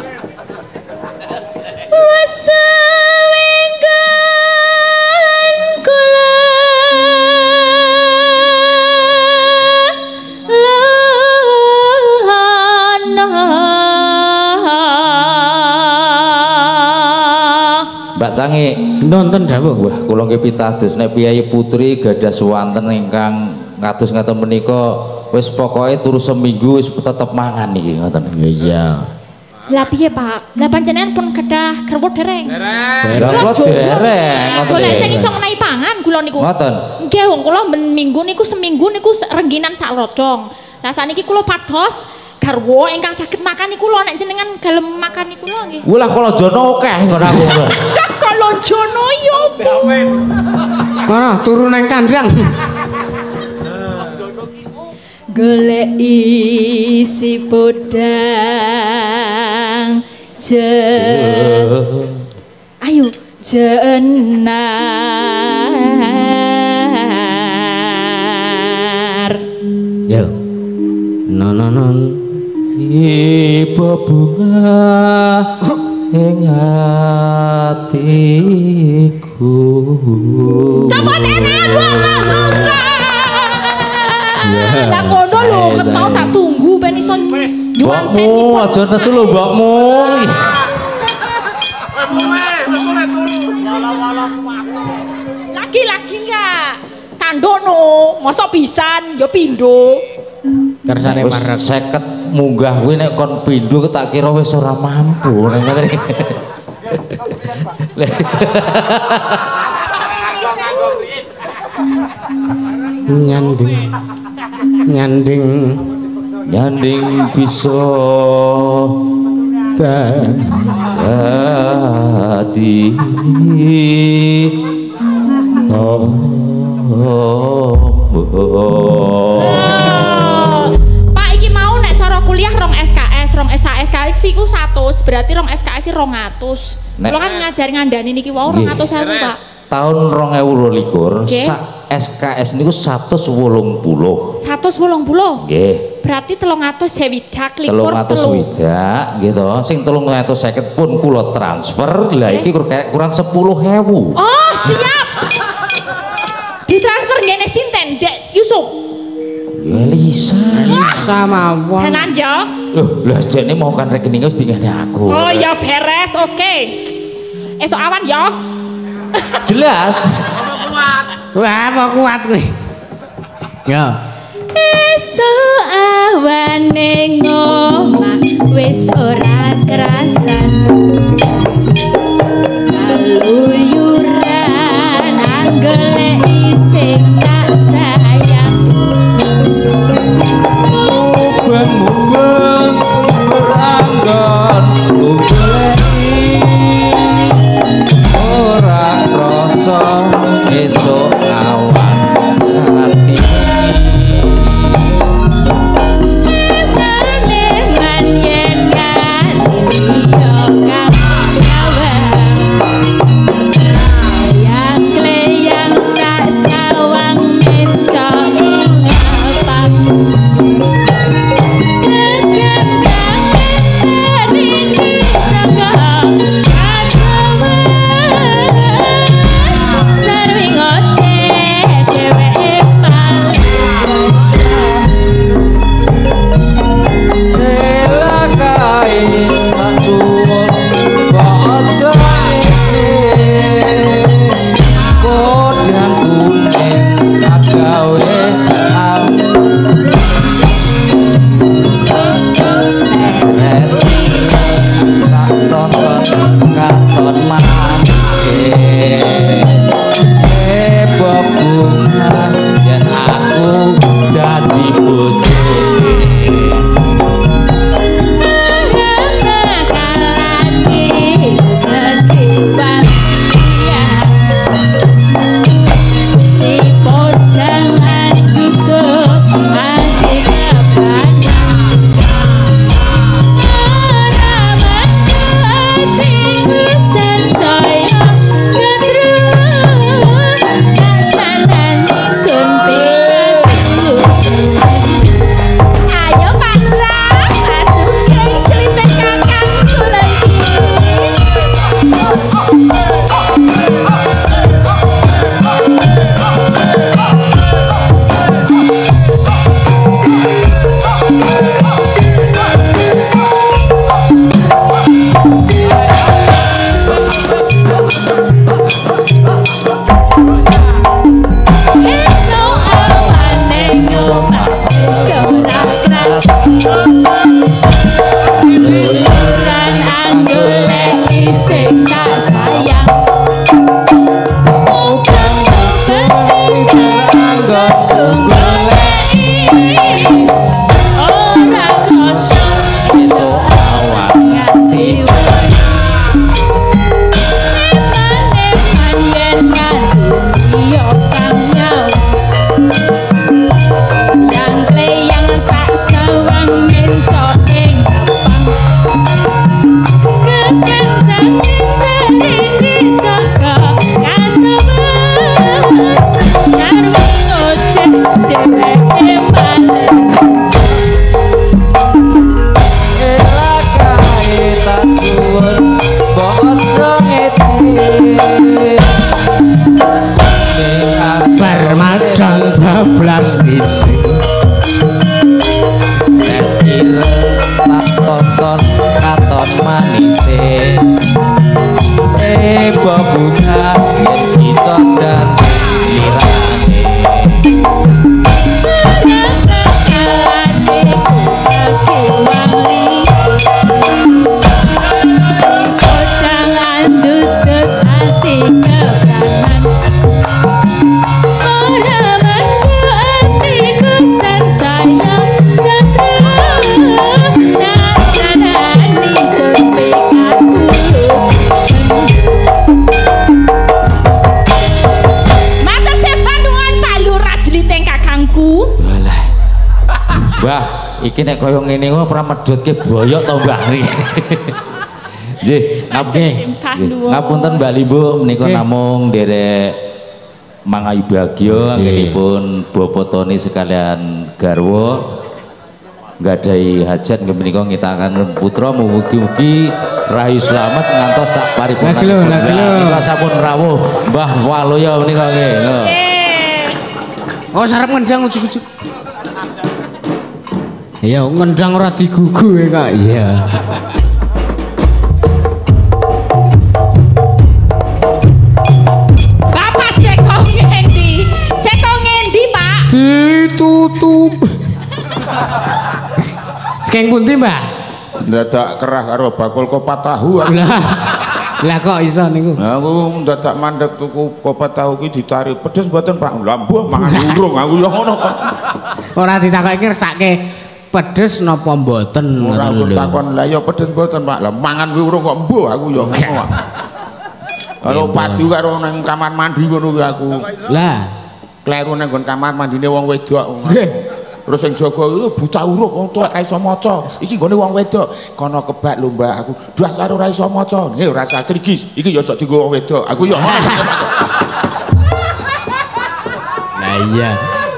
sewenggan kula lana Mbak Cangi nonton dawuh wah kula nggih pitados nek Piyayi Putri gadah swanten ingkang ngados ngaten menika wis pokoke turu seminggu wis tetep mangan iki ngoten iya lah piye Pak? Lah panjenengan pun kedah kerwut dereng. Dereng. Kula dereng. Kula sing iso menehi pangan kula niku. Ngoten. Nggih wong kula minggu niku seminggu niku rengginan sak rodong. Lah saniki kula pados garwa ingkang saged makan niku lho nek jenengan gelem makan niku lho nggih. Wah kalajono akeh ngono aku. Cek kalajono yo. Ngono turu nang kandang. Golek isi podang jen ayo jenar yo nononon ibu bunga ing atiku tepuk tangan buat tak kono lho ketau tak tunggu ben iso nyuwanten iki. Mbakmu aja nesu lho mbakmu. Lagi-lagi enggak tandono, mosok pisan ya pindho. Kersane marek seket munggah kuwi nek kon pindho tak kira wis ora mampu nek ngene. Nyanding nyanding nyanding bisa tadi Pak iki mau nek cara kuliah rong S K S rong S H S K S S K S ku seratus, berarti rong S K S rongatus. Kalau kan ngajar ngandani niki wau rongatus sewu, Pak. Tahun rong ewu rolikur S K S niku seratus wolong puluh. seratus wolong puluh. Nggih. Berarti telung atus swidak likur. telung atus swidak gitu. Sing telung atus seket pun kula transfer. Lah iki kurang sepuluh ribu. Oh, siap. Ditransfer ngene sinten, Yusuf? Elisa, Elisa mawon. Tenan yo. Loh, lha jekne mau kan rekeninge wis dingene aku. Oh ya beres, oke. Okay. Esok awan yo. Jelas. Ono kuat. Wah, mau kuat kuwi. Yo. Esok awan ning omah wis ora kerasan. Kaluyuran anggel isih tak sayang. Mubeng-mubeng beranggar mubeng-mubeng orang rosong esok awan hati eman-eman yang kan iki nek kaya ngene ngono ora medhotke boyok to Mbah niki. Nggih, nggih. Ngapunten Mbak Limbu menika namung derek mangayu bagya anggenipun Bapak Toni sekalian garwa nggadahi hajat nggih menika ngitahaken putra mugi-mugi rahayu slamet ngantos sak paripurna. Kita sampun rawuh Mbah Waluyo menika nggih. Oh sarep ngendang ujug-ujug. Ya ngendang ora digugu e Kak. Iya. Ditutup. Sekeng pundi, Mbak? Dadak kerah karo bakul kopat tahu. Lah. Lah kok iso niku? Lah aku dadak mandeg tuku kopat tahu ki ditarik pedes mboten, Pak. Lah mbuh mangan urung aku ya ngono, Pak. Ora ditakoki resake pedes napa mboten. Ora takon lah ya pedes mboten, Pak. Lah mangan kuwi urung kok mbuh aku ya ngono, Pak. Karo padu karo nang kamar mandi ngono kuwi aku. Lah kleru nang kamar mandine wong wedok. Nggih. Terus sing jaga iku buta huruf wong tuwek ra iso maca. Iki nggone wong wedok. Kono kebak lomba aku. Duh karo ra iso maca. Nggih ora usah trigis. Iki ya sok dienggo wong wedok. Aku ya ngono. Lah iya.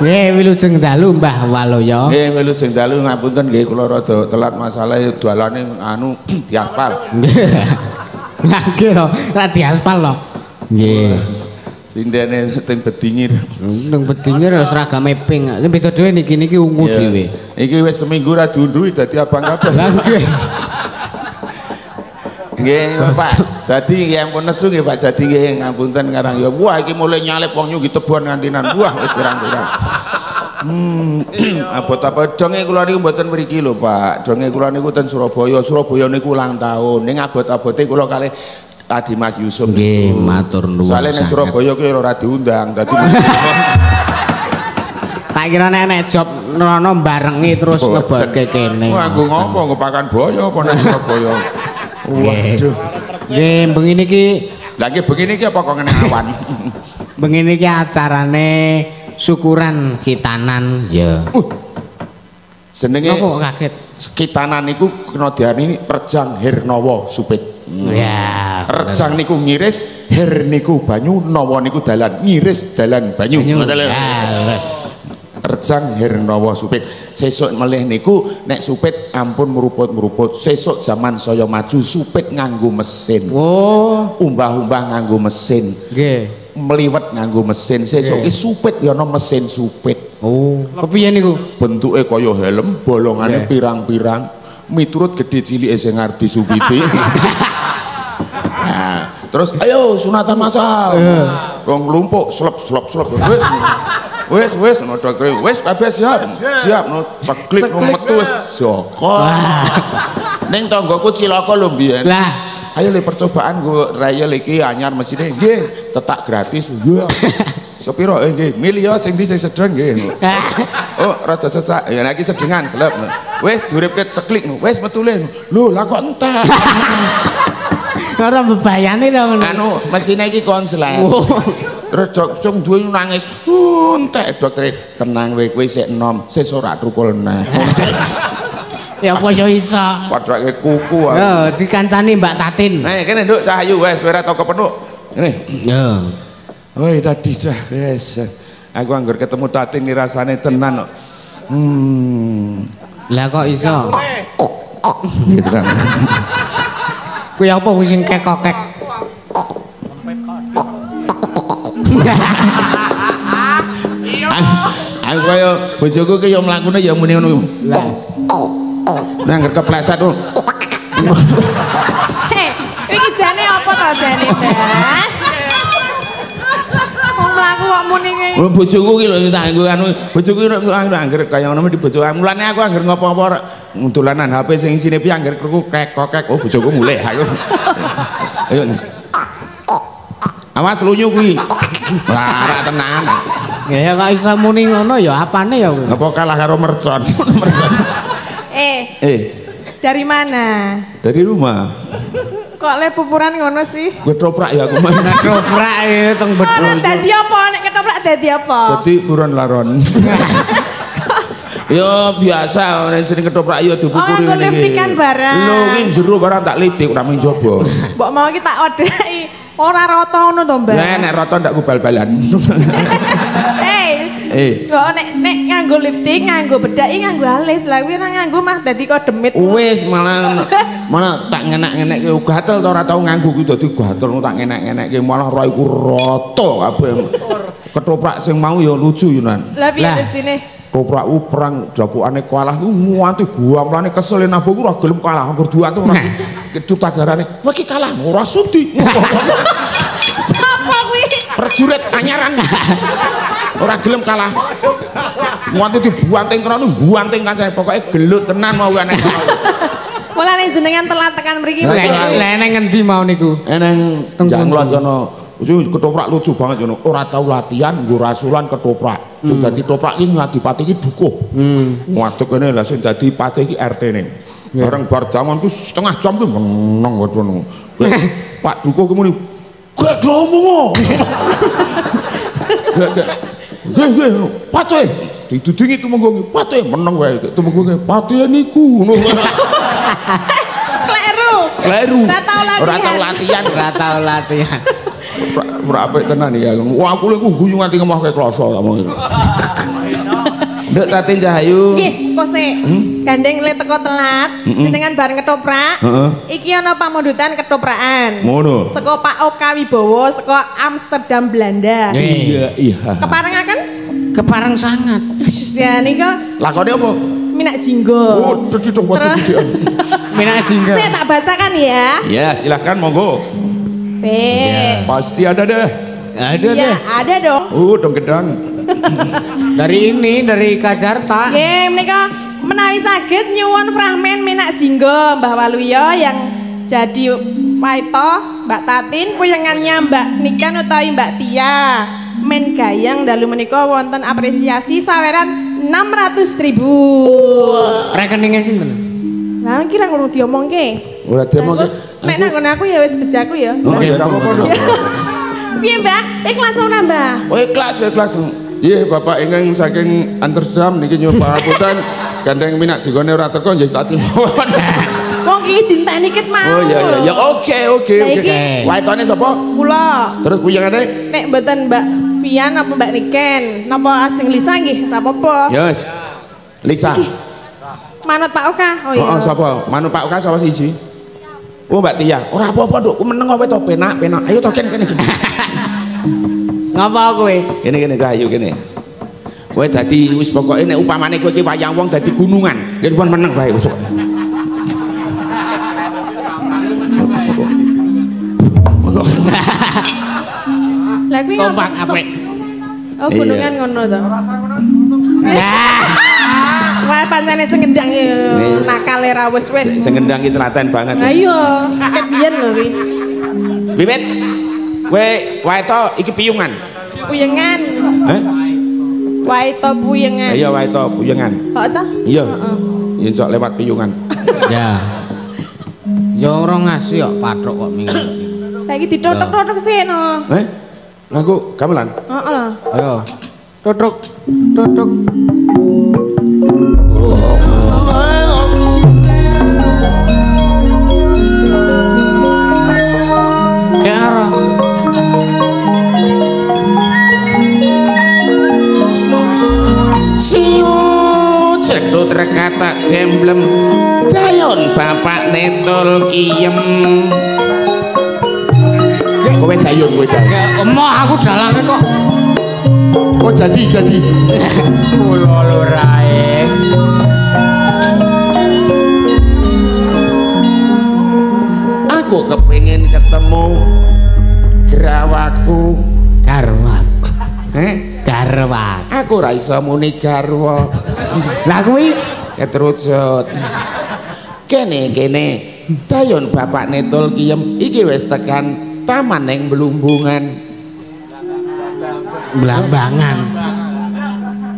Nggih wilujeng dalu Mbah Waluyo. Nggih wilujeng dalu ngapunten nggih kula rada telat masalah dalane anu diaspal. Nggih. Lah nggih to, ra diaspal lho. Nggih. Sindene teng bedingir. Teng bedingir seragame pink. Sing beda dhewe niki niki ungu dhewe. Iki wis seminggu ra diundhuhi dadi abang kabeh. Lah nggih. Nggih, Pak. Jadi nggih ampun nesu nggih Pak. Jadi nggih ngapunten karang ya. Wah iki mulai nyalip wong nyugi tebon ngantinan. Wah wis pirang-pirang. Hmm, apa-apa donge kula niku mboten mriki lho, Pak. Donge kula niku ten Surabaya. Surabaya niku ulang tahun. Ning abot-abote kula kalih tadi Mas Yusuf nggih matur nuwun. Soale nek Surabaya kuwi ora diundang dadi tak kira nek nek job rono barengi terus ngebake kene. Wah aku ngopo kepakan boyo apa nek Surabaya. Waduh. Nggih bengi niki. Lah nggih bengi niki apa kok ngene awan. Bengi niki acarane syukuran khitanan ya. Uh. Jenenge kok kaget. Khitanan niku kena diarani Rejang Hernawa Supit. Ya, Rejang niku ngiris, her niku banyu, nawa niku dalan ngiris, dalan banyu. Rejang her nawa supit. Sesuk melih niku nek supit ampun meruput-meruput. Sesuk zaman saya maju supit nganggo mesin. Oh, umbah-umbah nganggo mesin. Nggih. Meliwet nganggo mesin. Sesuk iki supit ya ana mesin supit. Oh, kepiye niku? Bentuke kaya helm, bolongane pirang-pirang. Miturut gede cilike sing arep disupiti. Nah, terus ayo sunatan masal. Wong lumpuk slep slep slep. Wis. Wis wis no dokter wis kabeh siap. Siap no ceklik no metu wis Joko. Ning tanggoku cilaka lho mbiyen. Lah, ayo le percobaan go raya iki anyar mesine. Nggih, tetak gratis. Yo. Sepiro eh nggih, milih sing ndi sing sedeng nggih. Oh, rada sesak. Ya nek iki sedengan slep. Wis duripke ceklik no. Wis metule. Lho, lah kok entek. Ora mbebayani to ngono. Anu, mesine iki konslet. Terus sing duwe nangis. Entek dokter, tenang kowe kowe sik enom, sik ora trukul neh. Ya apa yo iso. Padake kuku. Yo dikancani Mbak Tatin. Eh, kene nduk Cahayu wis ora toko penuk. Ngene. Yo. Woi tadi dah wis. Aku anggur ketemu Tatin iki rasane tenan kok. Hmm. Lah kok iso? Gitu kan. Kuwi apa kuwi sing kekokek. Aku kaya bojoku ki ya mlakune ya muni ngono. Lah. Nang kepleset ngono. Heh, iki jane apa to jane, Mbah? Wong mlaku kok muni ngene. Lho bojoku ki lho tak nggo anu, bojoku nek angger kaya ngono di bojoku. Mulane aku angger ngopo-opo dolanan H P sing isine piye angger kru kek kokek. Oh bojoku mulih ayo. Ayo. Awas lunyu kuwi. Barak tenan. Ya kok iso muni ngono ya apane ya kuwi. Apa kalah karo mercon? Mercon. Eh. Eh. Dari mana? Dari rumah. Kok le pupuran ngono sih? Ketoprak ya aku main ketoprak ya teng Bedoyo. Dadi apa nek ketoprak dadi apa? Dadi puron laron. Ya biasa, sering ketoprak ya dibukuri. Oh, aku liftingan barang. Lho, ini jero barang tak lifting, ora mung coba. Mbok mau ki tak odeki. Ora rata ngono to, Mbak. Lah nek rata ndak kubal-balan. Eh. Eh. Kok nek nek nganggo lifting, nganggo bedak, nganggo alis. Lah kuwi ora nganggo mah dadi kok demit. Wis malah malah tak ngenek-ngenekke gatel to ora tau nganggo kuwi dadi gatel tak ngenek-ngenekke malah ro iku rata kabeh. Ketoprak sing mau ya lucu yunan. Lah piye lucine? Koprak u perang jabukane kalah ku muanti guamlane kesel nang bungku ora gelem kalah berdua tuh ora kecuta darane kowe iki kalah ora sudi sapa kuwi prajurit anyaran ora gelem kalah muanti dibuanting krono buanting kancane pokoke gelut tenan mau ana mulane jenengan telat tekan mriki lha nang ngendi mau niku nang Janglon kono wis ketoprak lucu banget ngono. Ora tau latihan nggo rasulan ketoprak. Sing dadi ketoprak iki Adipati iki dukuh. Hmm. Ngadeg kene lha sing dadi pati iki R T-ne. Bareng bar jaman ku setengah jam ku meneng ngono. Pak dukuh ki muni gedhomu. Nggih nggih pati didudungi tumenggung pati meneng wae tumenggung pati niku ngono. Kleru. Kleru. Ora tau latihan, ora tau latihan. Ora apik tenan ya. Wah, aku lek guyu nganti ngemohke kloso ta mong. Nduk Tatin Cahayu. Nggih, kosek. Gandeng le teko telat, jenengan bareng ketoprak. Iki ana pamundutan ketoprakan. Ngono. Saka Pak Oka Wibowo saka Amsterdam Belanda. Iya, iya. Keparengaken? Kepareng sangat. Ya nika. Lakone opo? Menak Jinggo. Oh, duduk wae duduk. Menak Jinggo. Saya tak bacakan ya. Iya, silahkan monggo. Yeah. Pasti ada deh. Ada ya, deh. Ada dong. Uh, dong gedang. Dari ini, dari Jakarta. Nggih, menika menawi saged nyuwun fragmen Menak Jinggo Mbah Waluyo yang jadi waito Mbak Tatin puyengannya Mbak Nikan utawi Mbak Tia. Men gayang dalu menika wonten apresiasi saweran enam ratus ribu. Uh. Rekeningnya sinten? Nah, kira ngurung diomongke. Ora diomongke. Nek nang aku ya wis bejaku ya. Oh, ya ora apa-apa. Piye, Mbak? Ikhlas ora, Mbak? Oh, ikhlas, ikhlas. Nggih, Bapak ingkang saking Amsterdam niki nyuwun pangapunten, gandeng Menak Jinggone ora teko nggih tak tinuwun. Wong iki dinteni ket mawon. Oh, iya iya ya oke oke oke. Waitone sapa? Kula. Terus puyengane? Nek mboten Mbak Vian apa Mbak Niken? Napa asing Lisa nggih? Ora apa-apa. Yes. Lisa. Manut Pak Oka. Oh iya. Heeh, sapa? Manut Pak Oka sapa siji? Oh, Mbak Tia. Ora apa-apa, Nduk. Ku meneng kowe to penak-penak. Ayo to kene kene. Ngapa kowe? Kene kene Cahayu kene. Kowe dadi wis pokoke nek upamane kowe iki wayang wong dadi gunungan, yen pun meneng wae wis. Lah kuwi kompak apik. Oh, gunungan ngono to. Ora sang ngono. Ya. Wah, pancene sengendang yo nakale ra wis-wis. Sengendang iki telaten banget. Ha iya, ket biyen lho kuwi. Bibit. Kowe waeto iki piyungan. Puyengan. Heh. Waeto puyengan. Iya, waeto puyengan. Kok ta? Iya. Heeh. Ya njok lewat piyungan. Ya. Ya ora ngasih yo pathok kok minggu. Saiki ditotok-totok sikno. Heh. Lah kok gamelan? Heeh lho. Ayo. Totok. Totok. Cedut rekata jemblem dayon bapak netol kiem kowe dayon kowe dayon emoh aku dalange kok kok jadi jadi kula lurae aku kepengin ketemu garwaku garwaku he garwa aku ora iso muni garwa lah kuwi keterucut kene kene dayon bapak netul kiem iki wis tekan taman ning Blumbungan Blambangan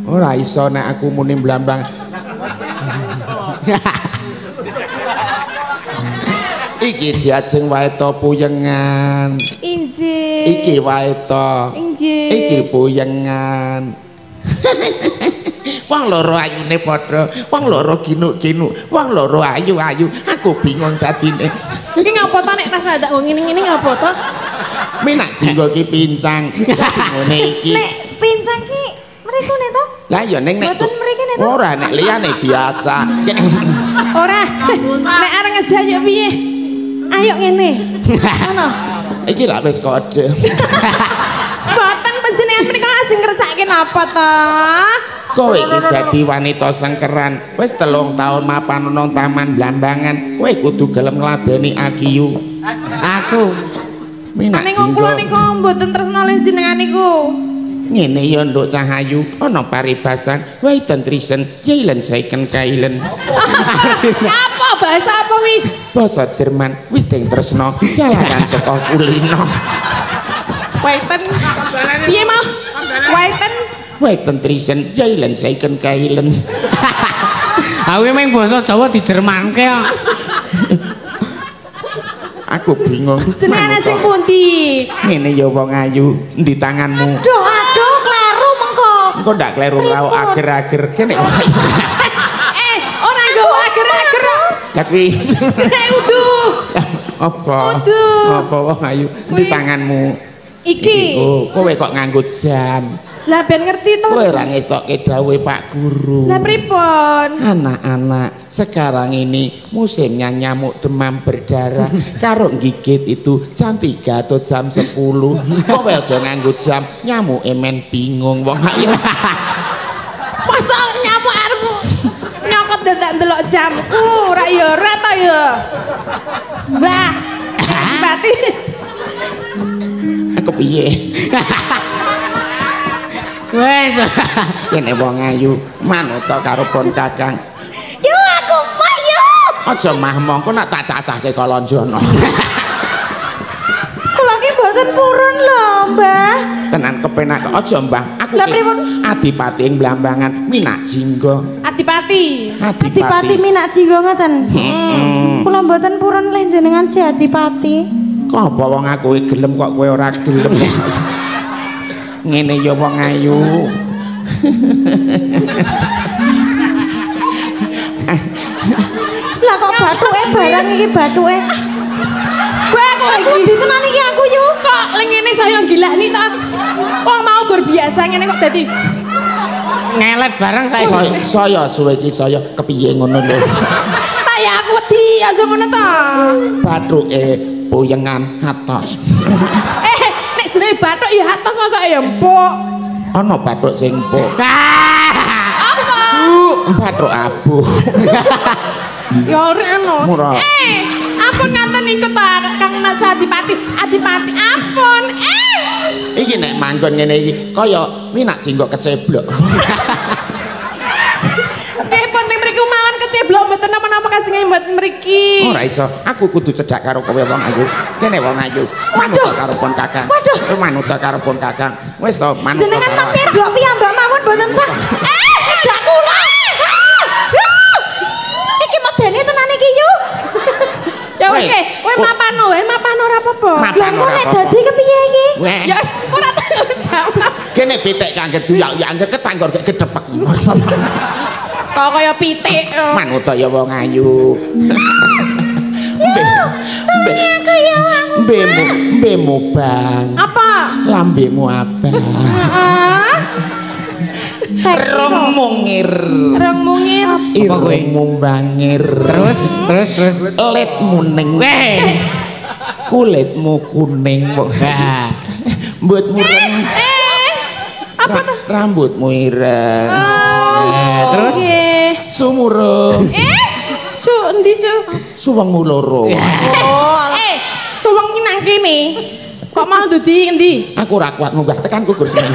ora iso nek aku muni Blambang iki diajeng wae to puyengan injih iki wae to injih iki puyengan wong loro ayune padha, wong loro ginuk-ginuk, wong loro ayu-ayu. Aku bingung dadine. Iki ngapa to nek tas ndak wong ngene-ngene ngapa to? Menak Jinggo ki pincang. Ngene iki. Nek pincang ki mriku ne to? Lah ya ning nek. Mboten mriki ne to. Ora nek liyane biasa. Ora. Nek areng ngejak yo piye? Ayo ngene. Ngono. Iki lak wis kode. Mboten panjenengan menika ajeng ngresake napa to? Kowe iki dadi wanita sengkeran. Wis telung taun mapan nang Taman Blambangan. Kowe kudu gelem ngladeni akiyu. Aku Menak Jinggo. Ning kula niku mboten tresna le jenengan niku. Ngene ya nduk Cahayu, ana paribasan, waiten trisen, jailen saiken kailen. Apa bahasa apa kuwi? Basa Jerman, witing tresna, jalanan saka kulino. Waiten. Piye mah? Waiten, waiten trisen, jailen saiken kailen. Aku meng basa Jawa di Jerman ke kok. Aku bingung. Jenengan sing pundi? Ngene ya wong ayu, ndi tanganmu? Aduh, aduh, kleru mengko. Engko ndak kleru karo ager-ager kene. Eh, ora nggo ager-ager. Lah kuwi. Nek udu. Apa? Udu. Apa wong ayu, ndi tanganmu? Iki. Oh, kowe kok nganggo jam. Lah ben ngerti to. Kowe ora ngestokke dawuhe Pak Guru. Lah pripun? Anak-anak sekarang ini musimnya nyamuk demam berdarah. Karo gigit itu jam tiga atau jam sepuluh. Kowe aja nganggo jam, nyamuk emen bingung wong ayu. Masa nyamuk arepmu nyokot dadak ndelok jamku, ora ya ora to ya. Mbah. Berarti aku piye? Wes. Kene wong ayu manut karo pon kakang. Yo aku mah yo. Aja mah mongko nek tak cacahke kalonjono. Kula ki mboten purun lho, Mbah. Tenan kepenak kok aja, Mbah. Aku Adipati ing Blambangan, Menak Jinggo. Adipati. Adipati, Adipati Menak Jinggo ngoten. Heeh. Kula mboten purun le jenengan Adipati. Kok apa wong aku gelem kok kowe ora gelem. Ngene ya wong ayu. Lah kok bathuke barang iki bathuke. Kowe aku ditenan iki aku yo kok ngene saya gilani to. Wong mau gur biasa ngene kok dadi ngelet barang saya. Saya suwe iki saya kepiye ngono lho. Tak ya aku wedi ya ngono to. Bathuke boyengan atos. Jenenge bathuk ya atos mosok ya empuk. Ana bathuk sing empuk. Apa? Bathuk abuh. Ya ora ngono. Eh, ampun ngaten niku ta Kang Mas Adipati. Adipati ampun. Eh. Iki nek manggon ngene iki kaya Menak Jinggo keceblok. Eh, penting mriku mawon keceblok mboten napa-napa kajenge mboten mriki. Ora iso, aku kudu cedhak karo kowe wong ayu. Kene wong ayu. Manut karo pon kakang. Waduh, manut karo pon kakang. Wis to, manut. Jenengan pakai blok piyambak mawon mboten sah. Eh, ejak kula. Iki medeni tenan iki yo. Ya wis, kowe mapano wae, mapano ora apa-apa. Lah kok nek dadi kepiye iki? Ya wis, ora tanggung jawab. Kene pitik kangger duyak-duyak angger ketanggor gek gedhepek. Kok kaya pitik. Manut ya wong ayu. Mbek aku ya aku. Mbemu, mbemu Bang. Apa? Lambemu abang. Heeh. Rong mungir. Rong mungir. Apa kowe mumbangir? Terus, terus, terus. Letmu ning. Kulitmu kuning kok. Ha. Mbutmu rem. Apa ta? Rambutmu ireng. Terus sumurung. Su endi su? Suwengmu loro. Oh. Eh, suwengi nang kene. Kok mau ndudi endi? Aku ora kuat munggah tekan gugur semen.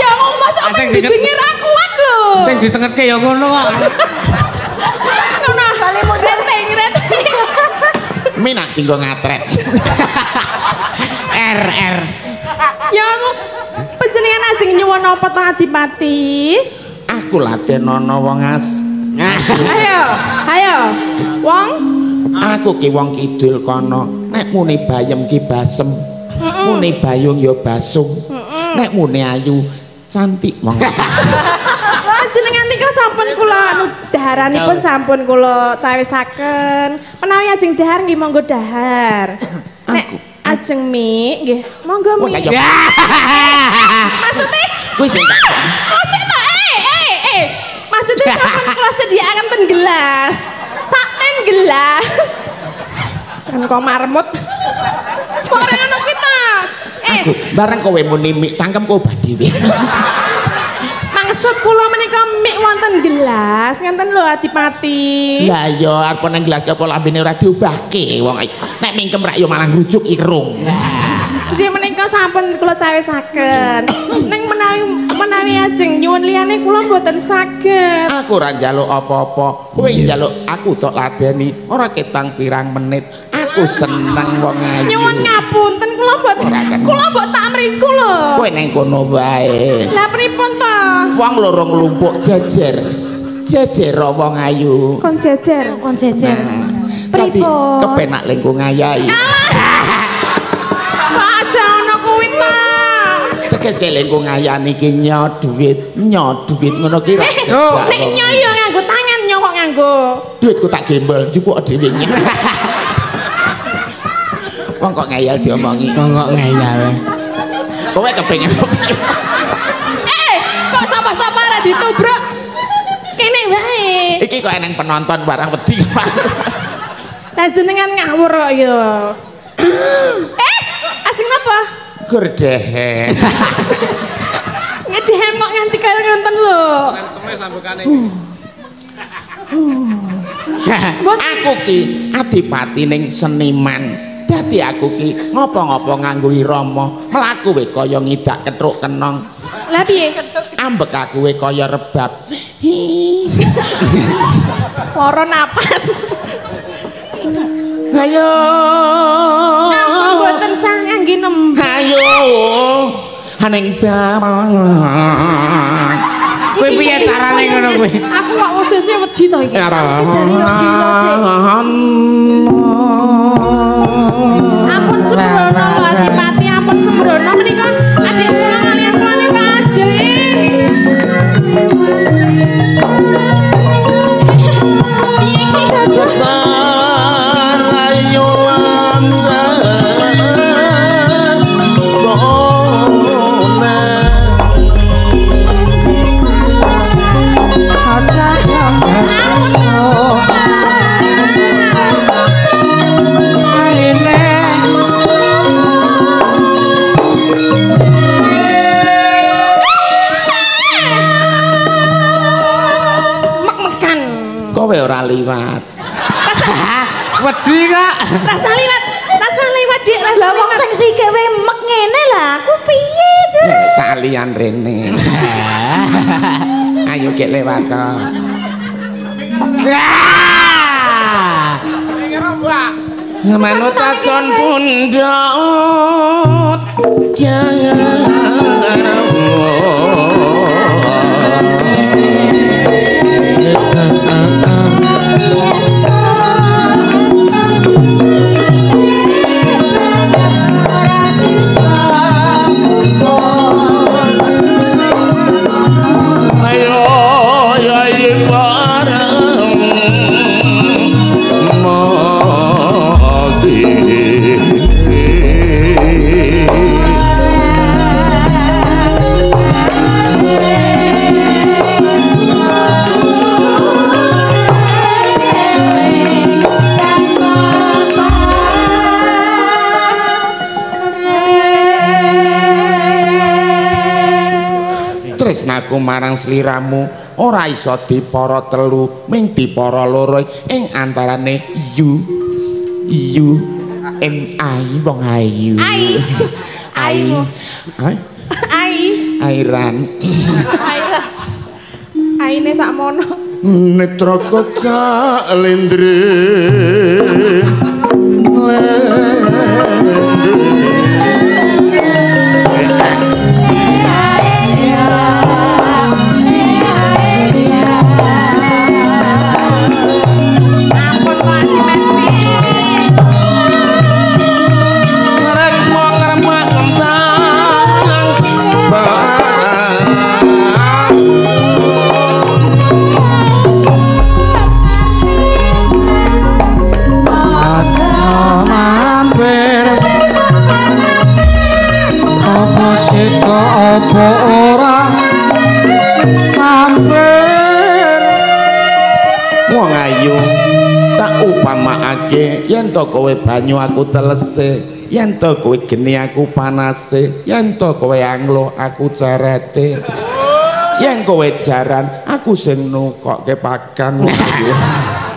Ya ngomong masa aku ditingir ra kuat lho. Sing ditengetke ya ngono kok. Ngono bali mundur tingret. Menak Jinggo ngatrek. R R. Ya aku panjenengan ajeng nyuwun apa ta Adipati? Aku laten ana wong as. Ayo, ayo. Wong, aku ki wong kidul kono. Nek muni bayem ki basem. Muni bayung ya basung. Nek muni ayu cantik monggo. sampun kula anu daharani pun sampun kula cawisaken. Menawi ajeng dahar nggih monggo dahar. Nek ajeng mi nggih monggo mi. Maksudnya wis entek. Wis entek. Eh eh eh. Maksudnya sampun kula sediakan ten gelas. Tak ten gelas. Kan kok marmut. Bareng anak kita. Eh, bareng kowe muni mik cangkem kowe badhe. Maksud kula menika mik wonten gelas, ngenten lho Adipati. Lah ya arep nang gelas apa lambene ora diubahke wong iki. Nek mingkem rak ya malah ngrujuk irung. Nggih menika sampun kula cawisaken. Neng menawi menawi ajeng nyuwun liyane kula mboten saged. Aku ora njaluk apa-apa. Kowe njaluk aku tok ladeni ora ketang pirang menit. Aku seneng wong ayu. Nyuwun ngapunten kula mboten. Kula mbok tak mriku lho. Kowe ning kono wae. Lah pripun to? Wong loro nglumpuk jejer. Jejer wong ayu. Kon jejer, kon jejer. Pripun? Kepenak lingkung ayahi. Kok aja ana kuwi ta. Tegese lingkung ayani iki nyok dhuwit, nyok dhuwit ngono ki ra. Nek nyok yo nganggo tangan, nyok kok nganggo. Dhuwitku tak gembel, njupuk dhewe. Wong kok ngayal diomongi. Wong kok ngayal. Kowe kepengin. Eh, kok sapa-sapa ra ditubruk. Kene wae. Iki kok eneng penonton barang wedi. Lah jenengan ngawur kok ya. Eh, ajeng napa? Gerdehem. Ngedehem kok nganti kaya ngoten lho. Nanteme sambekane iki. Aku ki Adipati ning seniman. Dadi aku ki ngopo-ngopo nganggo irama, mlaku we kaya ngidak ketruk kenong. Lah piye? Ambek aku we kaya rebab. Loro napas. Ayo. Ampun mboten sangang nggih nembe. Ayo. Haning bareng. Kowe piye carane ngono kowe? Aku kok wujuse wedi to iki. Ampun sembrono Adipati, ampun sembrono menika adik kula kalian kula kajeng. Iki kesar ayo lancar. Kowe ora liwat. Wedi kok. Rasa liwat, rasa liwat Dik, rasa. Lah wong sing sikik we mek ngene lah, aku piye jare? Kalian rene. Ayo gek lewat to. Manut takson pundhut. Jangan aku marang sliramu ora iso dipara telu ming dipara loro ing antarane yu yu en ai wong ayu ai ai ai airan aine sakmono netra kaca lendre wong ayu tak upamaake yen to kowe banyu aku telese, yen to kowe geni aku panase, yen to kowe anglo aku carate, yen kowe jaran aku sing nukokke pakan.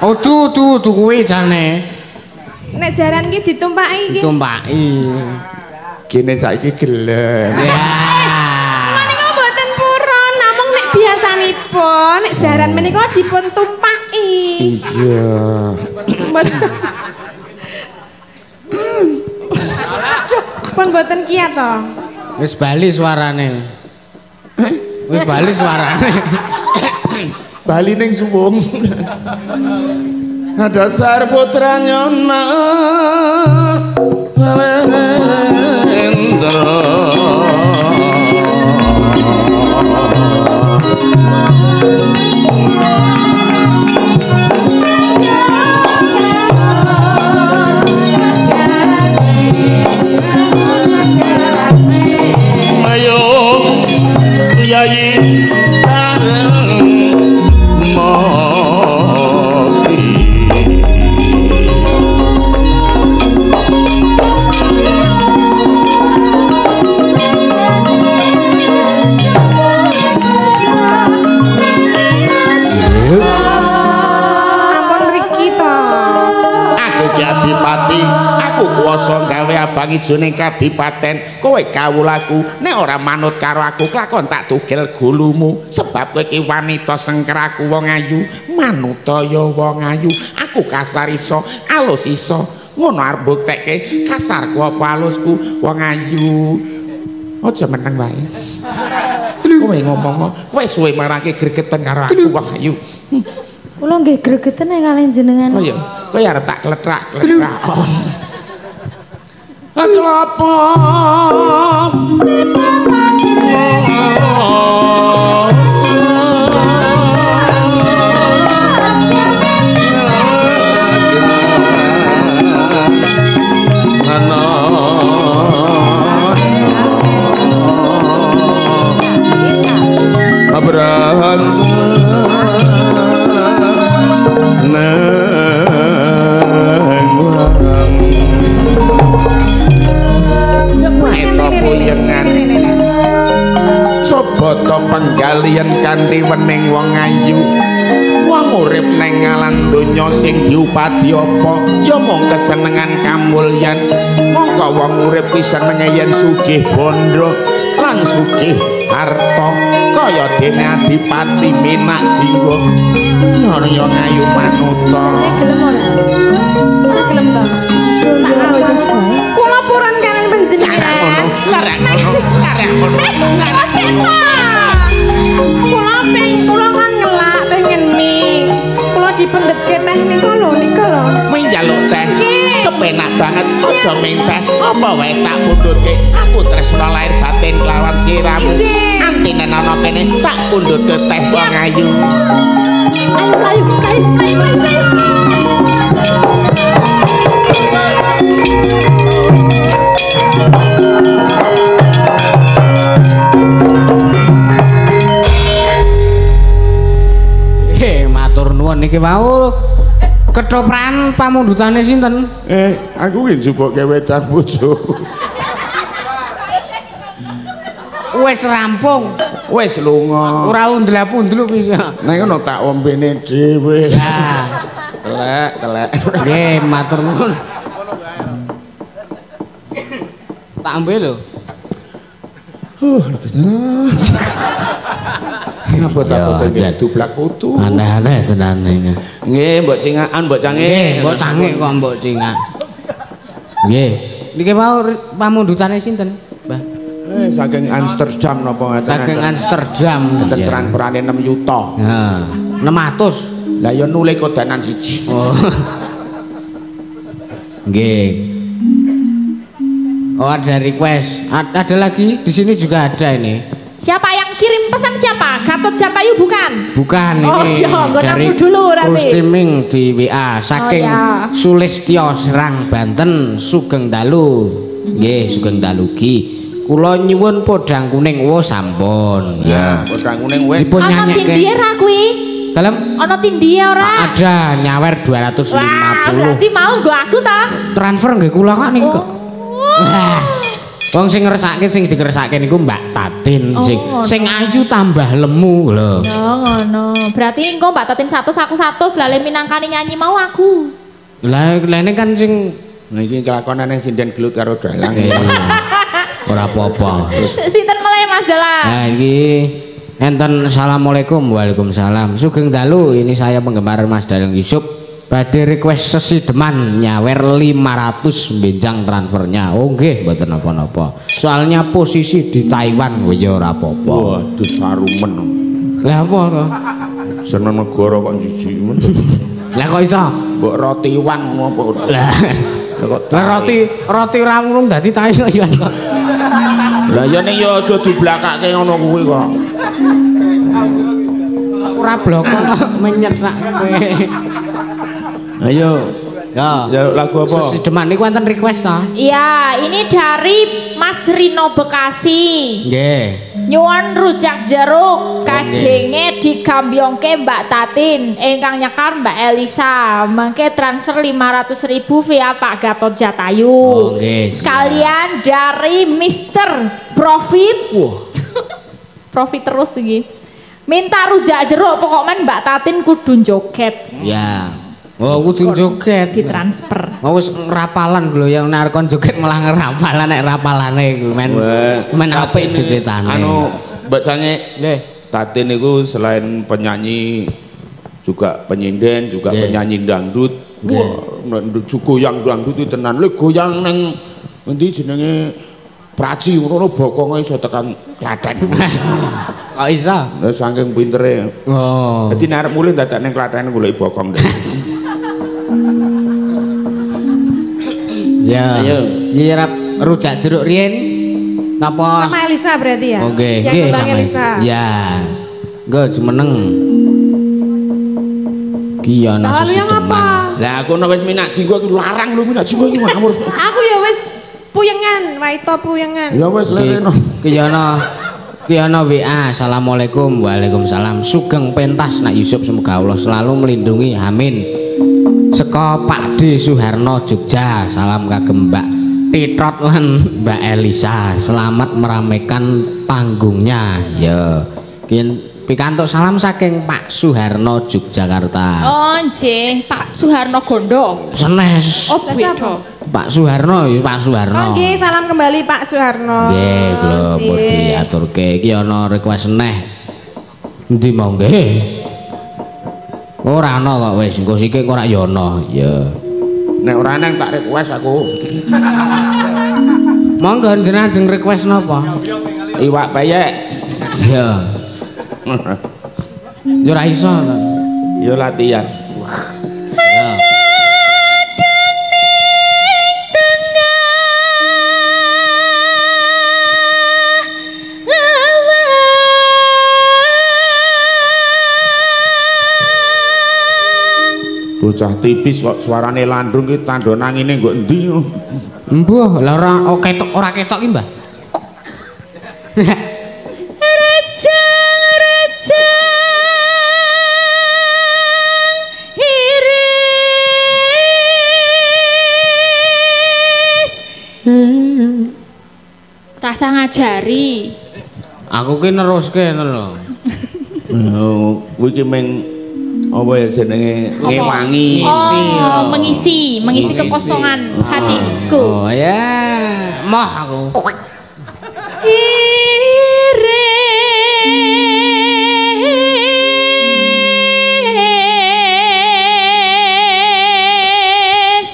Oh tuh tuh tuh kowe jane nek jaran iki ditumpaki iki ditumpaki kene saiki gelem biasanipun nek jaran menika dipun tumpaki. Iya. Pun mboten kiat to. Wis bali suarane. Wis bali suarane. Bali ning suwung. Ada sar putra nyona bang ijone kadipaten kowe kawulaku nek ora manut karo aku klakon tak tugel gulumu sebab kowe iki wanita sengkraku wong ayu manuta ya wong ayu aku kasar iso alus iso ngono arep buktekke kasarku apa alusku wong ayu aja meneng wae kowe ngomong kowe suwe marake gregeten karo aku wong ayu. Kula nggih gregeten kali jenengan kowe kowe arep tak klethrak klethrak. Kelapa penggalian kanthi wening wong ayu wong urip neng ngalan donya sing diupati apa ya mung kesenengan kamulyan mongko wong urip senenge yen sugih bondo lan sugih harta kaya dene Adipati Menak Jinggo ya ya ayu manuta gelem ora ora gelem ta tak wis kula puran kalian panjenengan larang ngono larang ngono larang. Kula ping kula kan ngelak pengen mie. Kula dipendhetke teh nika lho nika lho. Meh njaluk teh. Kepenak banget aja menteh. Apa wae tak pundhutke. Aku tresna lahir batin kelawan siramu. Antinen ana kene tak pundhut teh wong ayu. Ayo ayo ayo ayo ayo. Niki wau ketopran pamundhutane sinten? Eh, aku ki njupuk kewetan bojoku. Wis rampung, wis lunga. Ora undel-undel piye. Nek ngono tak ombene dhewe. Lah, telek, telek. Nggih, matur nuwun. Tak ambe lho. Huh, ngapa tak potong duplak kutu aneh-aneh tenane nggih mbok cingakan mbok cange mbok cange kok mbok cingak nggih niki mau pamundhutane sinten Mbah? Eh saking Amsterdam napa ngaten saking Amsterdam enten transferane enam juta heeh enam ratus lah ya nule kodanan siji oh nggih. Oh ada request ada, ada lagi di sini juga ada ini siapa yang kirim pesan siapa? Gatot Jatayu bukan? Bukan oh, ini ya, dari streaming di W A saking oh, ya. Sulistyo Serang Banten Sugeng Dalu nggih mm-hmm. Sugeng Dalugi kula nyuwun podhang kuning wo sampun ya yeah. Podhang kuning wis dipun nyanyekake. Dalam ono tindie ora? Ada, nyawer dua ratus lima puluh. Wah, berarti mau nggo aku ta? Transfer nggih kula kok niku. Wong sing ngresake sing digresake niku Mbak Tatin, oh, sing no. Sing ayu tambah lemu lho. No, ngono. Berarti engko Mbak Tatin satu aku satu lale minangkani nyanyi mau aku. Lah lene kan sing nah iki kelakonane sinden gelut karo dalang. Ora apa-apa. Sinten meleh Mas Dalang? Nah iki enten assalamualaikum. Waalaikumsalam. Sugeng dalu, ini saya penggemar Mas Dalang Yusuf. Badhe request sesideman nyawer lima ratus benjang transfernya. Oh nggih, mboten napa-napa. Soalnya posisi di Taiwan kowe ya ora apa-apa. Waduh sarumen. Lah apa kok? Seneng negara kok jijik men. Lah kok iso? Mbok roti wang ngono apa ora? Lah roti roti ra ngurung dadi tai kok ya. Lah ya ning ya aja diblakake ngono kuwi kok. Ora blokok menyerak kowe. Ayo. Ya. Jaluk lagu apa? Sesideman niku enten request ta? Iya, ini dari Mas Rino Bekasi. Nggih. Nyuwun rujak jeruk kajenge digambyongke Mbak Tatin ingkang nyekar Mbak Elisa. Mangke transfer lima ratus ribu via Pak Gatot Jatayu. Sekalian dari Mister Profit. Profit terus iki. Minta rujak jeruk pokoknya Mbak Tatin kudu joget. Ya. Oh, kudu joget ditransfer. Oh, wis rapalan lho yang narkon joget malah ngerapalan nek rapalane iku men. Men apik jogetane. Anu, Mbak Cange. Nggih. Tatin niku selain penyanyi juga penyinden, juga yeah. Penyanyi dangdut. Wah, goyang dangdut itu tenan. Lho goyang ning endi jenenge Praci ngono bokonge iso tekan Klaten. Kok iso? Lha saking pintere. Oh. Dadi arep mulih dadak ning Klaten golek bokong. Ya, nyirap rujak jeruk rien, napa? Sama Elisa berarti ya? Oke, oke sama Elisa. Ya, gue jumeneng. Kian nasi ceman. Lah, aku nawes Menak Jinggo, aku larang lu Menak Jinggo itu ngamur. Aku ya wes puyengan, waito puyengan. Ya wes leno. Kian Kiana W A, assalamualaikum, waalaikumsalam. Sugeng pentas nak Yusuf, semoga Allah selalu melindungi, amin. Seko Pak Suharno Jogja, salam kagem Mbak Titrot lan Mbak Elisa, selamat meramaikan panggungnya. Ya, pikantuk salam saking Pak Suharno Yogyakarta. Oh nggih, Pak Suharno Gondo. Senes. Oh beda. Pak Suharno, Pak Suharno. Oh nggih, salam kembali Pak Suharno. Nggih, lho podi aturke iki ana request neh. Endi mau nggih? Ora ana kok wis engko sik ora ya ana ya. Nek ora nang tak request aku. Monggo jenengan jeng request napa? Iwak peyek. Ya. Ya ora iso ta. Ya latihan. Ya. Bocah tipis kok suarane landrung iki tandha nangine nggo endi. Mbuh, lha ora ketok ora ketok iki, Mbah. Rejang rejang iris. Rasa ngajari. Aku ki neruske ngono lho. Kuwi ki meng oh boleh senengnya ngewangi, oh mengisi, mengisi kekosongan hatiku. Oh ya, moh aku. Iris,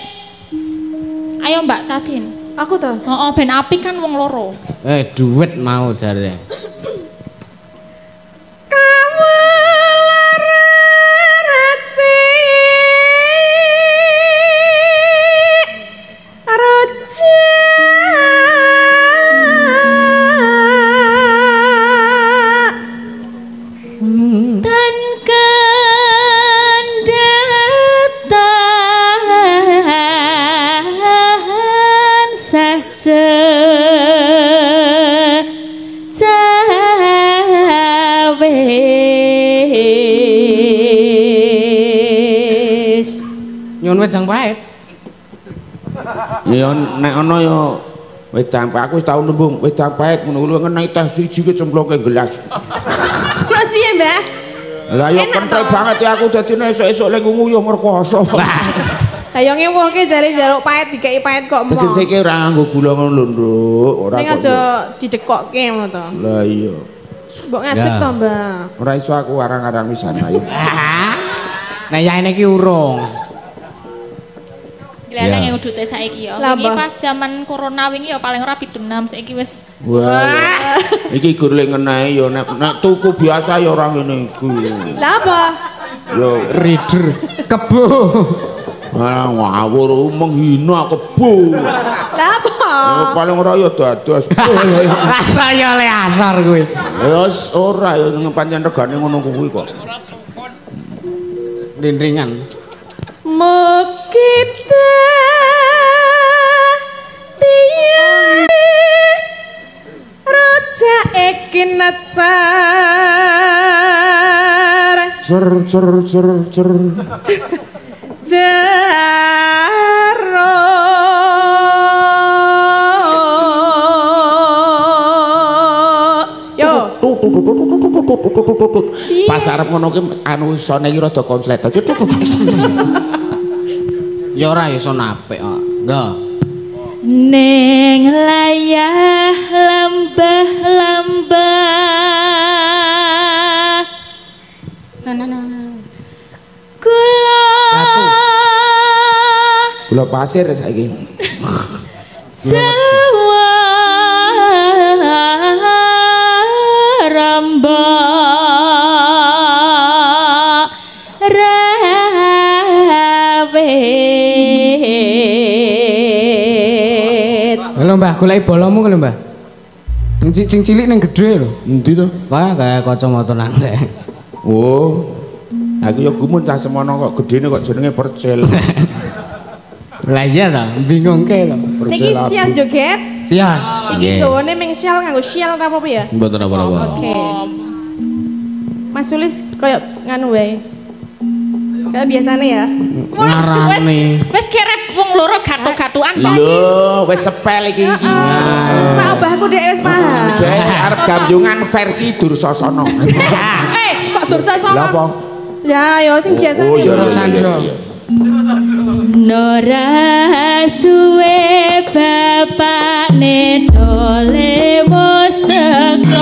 ayo Mbak Tatin. Aku tahu. Oh ben apik kan wong loro. Eh duet mau jare. Saja wis nyuwun wit jang pahit. Ya nek ana ya wit jang pahit aku wis tau nembung wit jang pahit ngono lho ngenai teh siji ki cemplungke gelas. Mas piye, Mbah? Lah ya kentel banget ya aku dadine esuk-esuk lek nguyuh merkoso. Lah yo ngewuhke jare njaluk pahit dikeki pahit kok mong. Tegese iki ora nganggo gula ngono lho, Nduk. Ora kok. Ning aja didekokke ngono to. Lah iya. Mbok ngadeg to, Mbah. Ora iso aku arang-arang pisan ayo. Nah ya ini urung. Gila yang udute saiki ya. Wingi pas zaman corona wingi ya paling ora pitunem saiki wis. Wah. Iki gurling ngenae ya nek tuku biasa ya ora ngene iku. Lah apa? Yo rider kebo. Ah ngawur menghina kebo. Lah apa? Paling ora ya dados. Rasa ya le asor kuwi. Wis ora ya pancen regane ngono kuwi kok. Rindringan mekita tiare roja ekinacar cer cer cer cer jaro yo pas arep ngono ki anu sone iki rada konslet. Ya ora iso apik kok. Nggih. Ning layah lambah-lambah. Nah nah nah. Kula batu. Kula pasir saiki. Mbak rawet. Halo Mbah, goleki bolomu lho Mbah. Sing cilik ning gedhe lho. Endi to? Wah, kaya kacamata nang teh. Oh. Aku yo gumun cah semono kok gedene kok jenenge percil. Lah iya ta, bingungke lho. Iki sias joget. Sias. Iki gawane ming shell nganggo shell ta apa ya? Mboten apa-apa. Oke. Mas Sulis koyo nganu wae. Kaya biasane ya. Larane. Wis kerep wong loro gatuk-gatukan kok. Lho, wis sepel iki iki. Sak obahku dhek wis paham. Dhek arep gamyungan versi Dursasana. Eh, kok Dursasana? Lha apa? Ya, ya sing biasa iki. Nora suwe bapakne dole wis teka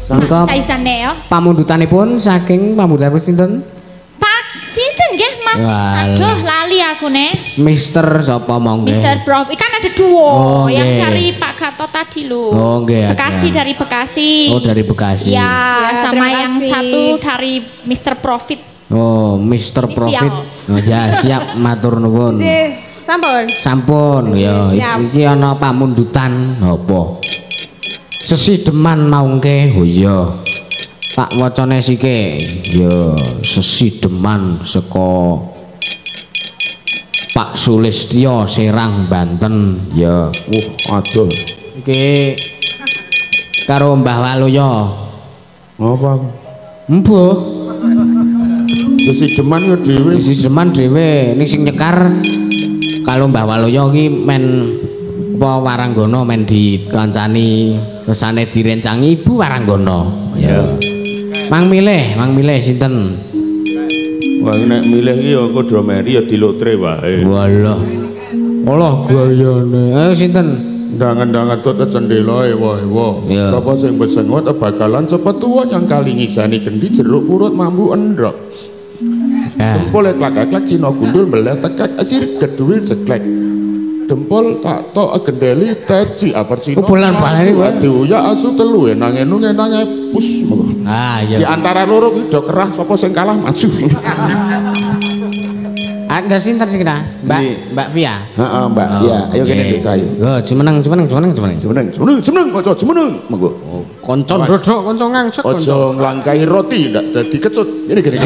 Sangka pamundutanipun saking pamundutanipun sinten? Pak sinten nggih Mas? Aduh lali aku ne. Mister sapa monggo? Mister Profit kan ada dua oh, yang nge. Dari Pak Gatot tadi lho. Oh nggih. Bekasi ya. Dari Bekasi. Oh dari Bekasi. Ya, ya sama yang satu dari Mister Profit. Oh, Mister Profit. Oh, ya siap matur nuwun. Sampun. Sampun ya. Iki ana pamundutan napa? Sesideman maungke. Oh iya. Tak wacane sike. Ya, sesideman saka Pak Sulistyo Serang Banten. Ya. Uh, aduh. Iki karo Mbah Waluyo. Napa? Mbuh. Sisi jeman ya dewe. Sisi jeman dewe. Ini sing nyekar kalau Mbah Waluyo ini men apa Waranggono men dikancani resane direncangi Ibu Waranggono ya. Mang milih, mang milih sinten? Wah nek milih iki ya kudu meri ya dilotre wae. Walah. Walah gayane. Eh sinten? Ndang-ndang atut cendhela ewa-ewa. Sapa sing pesen wae bakalan cepet tuwa yang kali ngisani gendi jeruk purut mambu endrok. Dempol klak-klak Cina gundul mbelah tekek asir geduwil jeglek. Dempol tak tok gendeli teji apa Cina. Kumpulan balane diuyak asu telu nang enu ngenange pus. Ah iya. Di antara loro kuwi do kerah sapa sing kalah maju. Angger sinten sing kena? Mbak Mbak Via. Heeh, Mbak. Iya, ayo kene iki ayo. Yo, jumeneng jumeneng jumeneng jumeneng. Jumeneng jumeneng jumeneng kanca jumeneng. Monggo. Kanca ndodok kanca ngangsek kanca. Aja nglangkai roti ndak dadi kecut. Ini gini.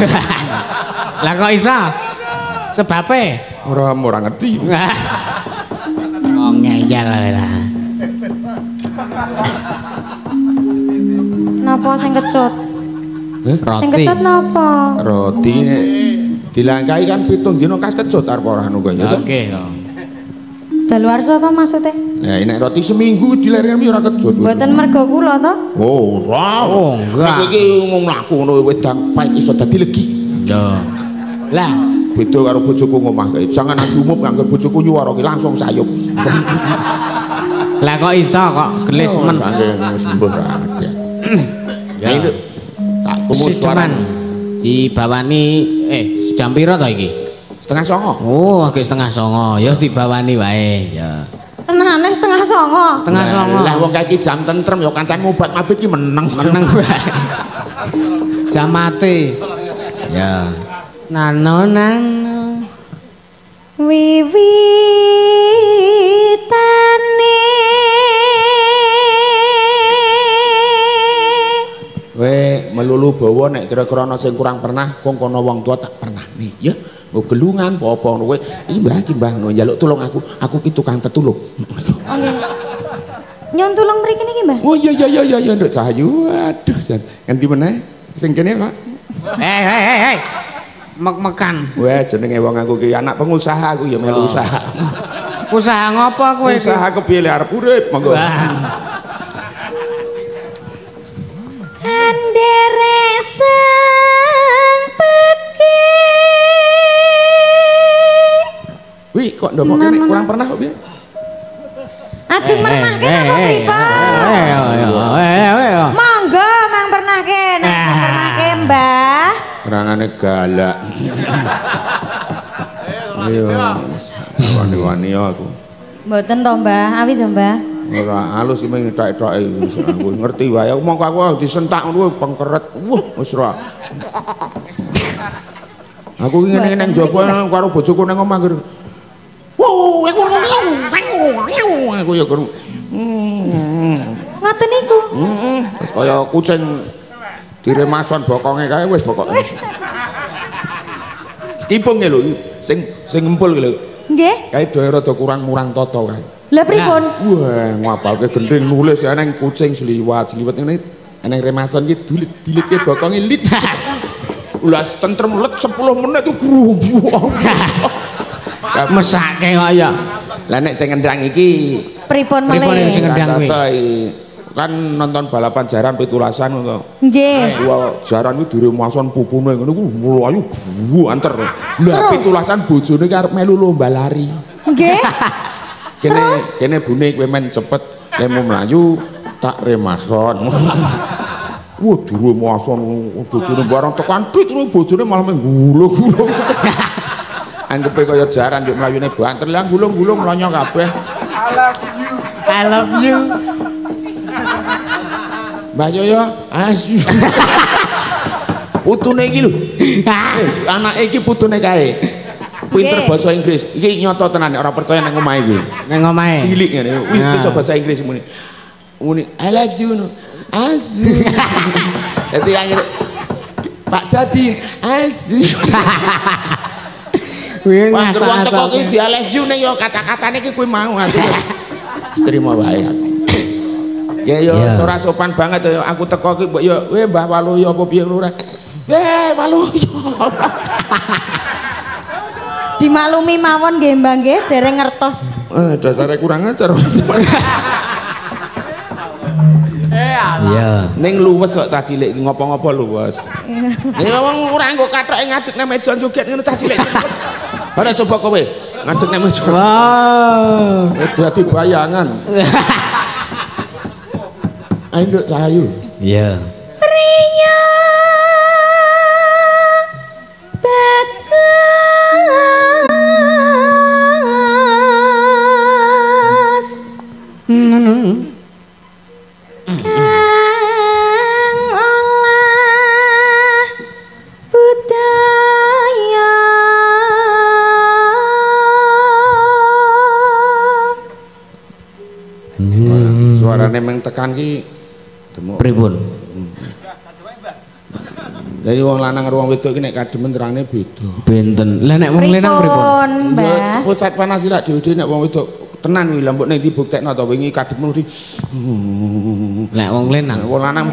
Lah kok iso? Sebabe ora ora ngerti. Wong ngeyel lah. Napa sing kecut? Heh, roti. Sing kecut napa? Roti dilangkai kan pitung dino kas kecut arep ora ngono kaya ngono. Oke. Daluwarsa to maksude? Ya nek roti seminggu dilereng ora kecut. Mboten mergo kula to? Oh, ora. Oh, enggak. Iki ngomong laku ngono wedang paek iso dadi legi. Ya. Lah, beda karo bojoku ngomah kae. Jangan aku umum nganggo bojoku nyuwara ki langsung sayup. Lah kok iso kok gelis men. Wis mbuh ra akeh. Ya itu tak kumus suaran dibawani eh jam pira to iki? Setengah songo. Oh, agak setengah songo. Ya dibawani wae ya. Tenane setengah songo. Setengah songo. Lah wong kae jam tentrem ya kancan ngobat mabit ki meneng meneng wae. Jam mati. Ya. Nano nano wiwitane we melulu bawa nek kira-kira ana sing kurang pernah kong kono wong tua tak pernah nih ya gelungan apa-apa ngono kowe iki Mbah iki Mbah ngono njaluk tulung aku aku ki tukang tetulung. Nyon tulung mriki niki Mbah. Oh iya iya iya iya Nduk Cahayu aduh jan ngendi meneh sing kene Pak. Hei hei hei hei mek-mekan weh jenenge wong aku ki anak pengusaha aku ya melu usaha. Usaha ngopo kowe iki? Usaha kepiye lek arep urip monggo. Andere sang peki. Wih kok ndomok kene kurang pernah kok piye? Ajeng pernah kene apa pripun? Monggo mang pernah kene, pernah kene Mbah. Kerangane galak. Ayo. Wani-wani aku. Mboten to, Mbah. Awi to, Mbah. Ora alus iki mung tok-toke aku ngerti wae. Mongko aku disentak ngono pengkeret. Wah, wis ora. Aku iki ngene nang njaba karo bojoku nang omah. Wo, aku aku yo guru. Ngoten niku. Heeh. Kaya kucing diremason bokonge kae wis pokoke. Ipung lho sing sing ngempul lho. Nggih. Kae dhewe rada kurang-kurang tata kae. Lah pripun? Wah, ngapalke gendhing nulis ya nang kucing sliwat, sliwat ngene nang remason iki dilit-dilitke bokonge lit. Ulas tentrem let sepuluh menit ku guru. Mesake kok ya. Lah nek sing ngendang iki pripun meneh? Pripun sing ngendang kuwi? Kan nonton balapan jaran pitulasan ngono. Nggih. Wah, jaran kuwi diremason pupune ngono kuwi mlayu bu anter. Lah pitulasan bojone ki arep melu lomba lari. Nggih. Kene kene bune kowe men cepet lemu mlayu tak remason. Wah, dulu mau asal bojone barang tekan duit lu bojone malah menggulung-gulung. Anggepe kaya jaran yuk melayune banter lah gulung-gulung lonyo kabeh. I love you. I love you. Mbak Yoyo, asu. Putune iki lho. Anake iki putune kae. Pinter basa Inggris. Iki nyata tenan nek ora percaya nang omahe iki. Nang omahe. Cilik ngene. Wis bisa basa Inggris muni. Muni I love you. Asu. Jadi yang Pak Jadi asu. Panter wong teko kuwi di I love you ne yo kata-katane iki kuwi mau aku. Terima wae aku. Ya yo ora sopan banget yo aku teko iki mbok yo we Mbah Waluyo apa piye lurah. Weh Waluyo. Dimaklumi mawon nggih Mbah nggih dereng ngertos. Eh dasare kurang ajar. Iya. Ning luwes kok cah cilik iki ngopo-ngopo luwes. Ya wong ora nggo kathok ngadeg nang meja joget ngono cah cilik luwes. Ora coba kowe ngadeg nang meja. Wow. Dadi bayangan. Ayo nduk Cahayu. Iya. Priya Bagas. Hmm. Memang tekan ki pripun. Jadi wong lanang ruang wedok ki nek kademen terange beda. Benten. Lah nek wong lanang pripun? Mbah. Pusat panas lak dhewe nek wong wedok tenan kuwi lha mbok nek dibuktekno ta wingi kademen di. Nek wong lanang. Wong lanang.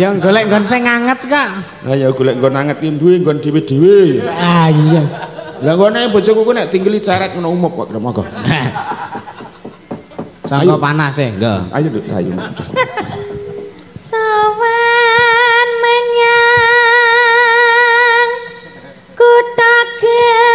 Ya golek nggon sing anget kok. Lah ya golek nggon anget ki duwe nggon dhewe-dhewe. Ah iya. Lah ngene bojoku ku nek tinggeli ceret ngono umep kok kremoko. Sangko panas e, nggih. Ayo nduk, ayo. Sawan menyang kutha gedhe.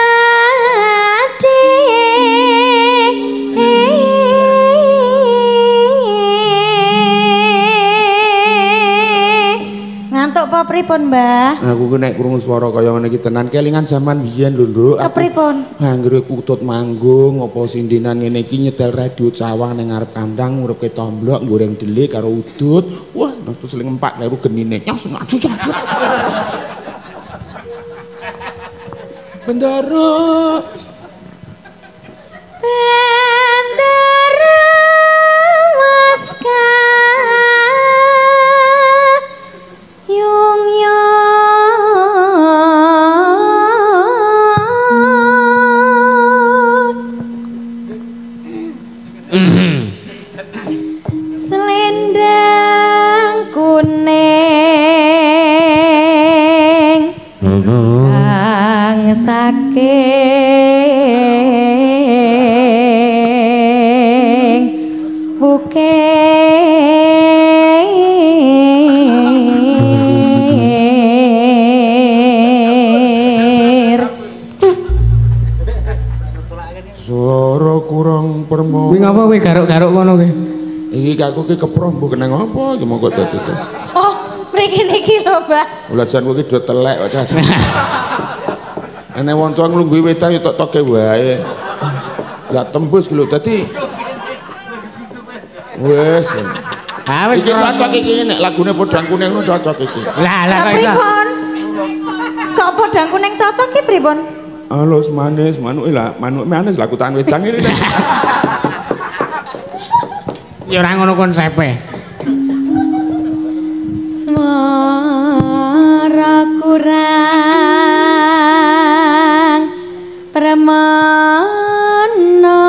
Ngantuk apa pripun, Mbah? Aku nek krungu swara kaya ngene iki tenan kelingan jaman biyen lho, Nduk. Kepripun? Anggere kutut manggung apa sindinan ngene iki nyedal radio cawang ning ngarep kandang ngurupke tomblok goreng dhelé karo udut. Wah, terus seling empat karo genine. Aduh. Bendoro. Bendoro Maska. Saking buke suara kurang permohonan wih ngapa wih garuk-garuk kono wih ini aku ke keprong bukan ngapa cuma kok tadi oh mereka-mereka lho Mbak ulasan aku udah telek ane wong tuang nglungguhi wetah yo tok-toke wae. Lah tembus lho dadi wes. Ha wis cocok iki nek lagune Podang Kuning ngono cocok iki. Lah lah kok iso. Kok Podang Kuning cocok iki pripun? Alus manis, manuke lah, manuke manis lah kutan wedang iki. Ya ora ngono konsepe. Suara kurang Remana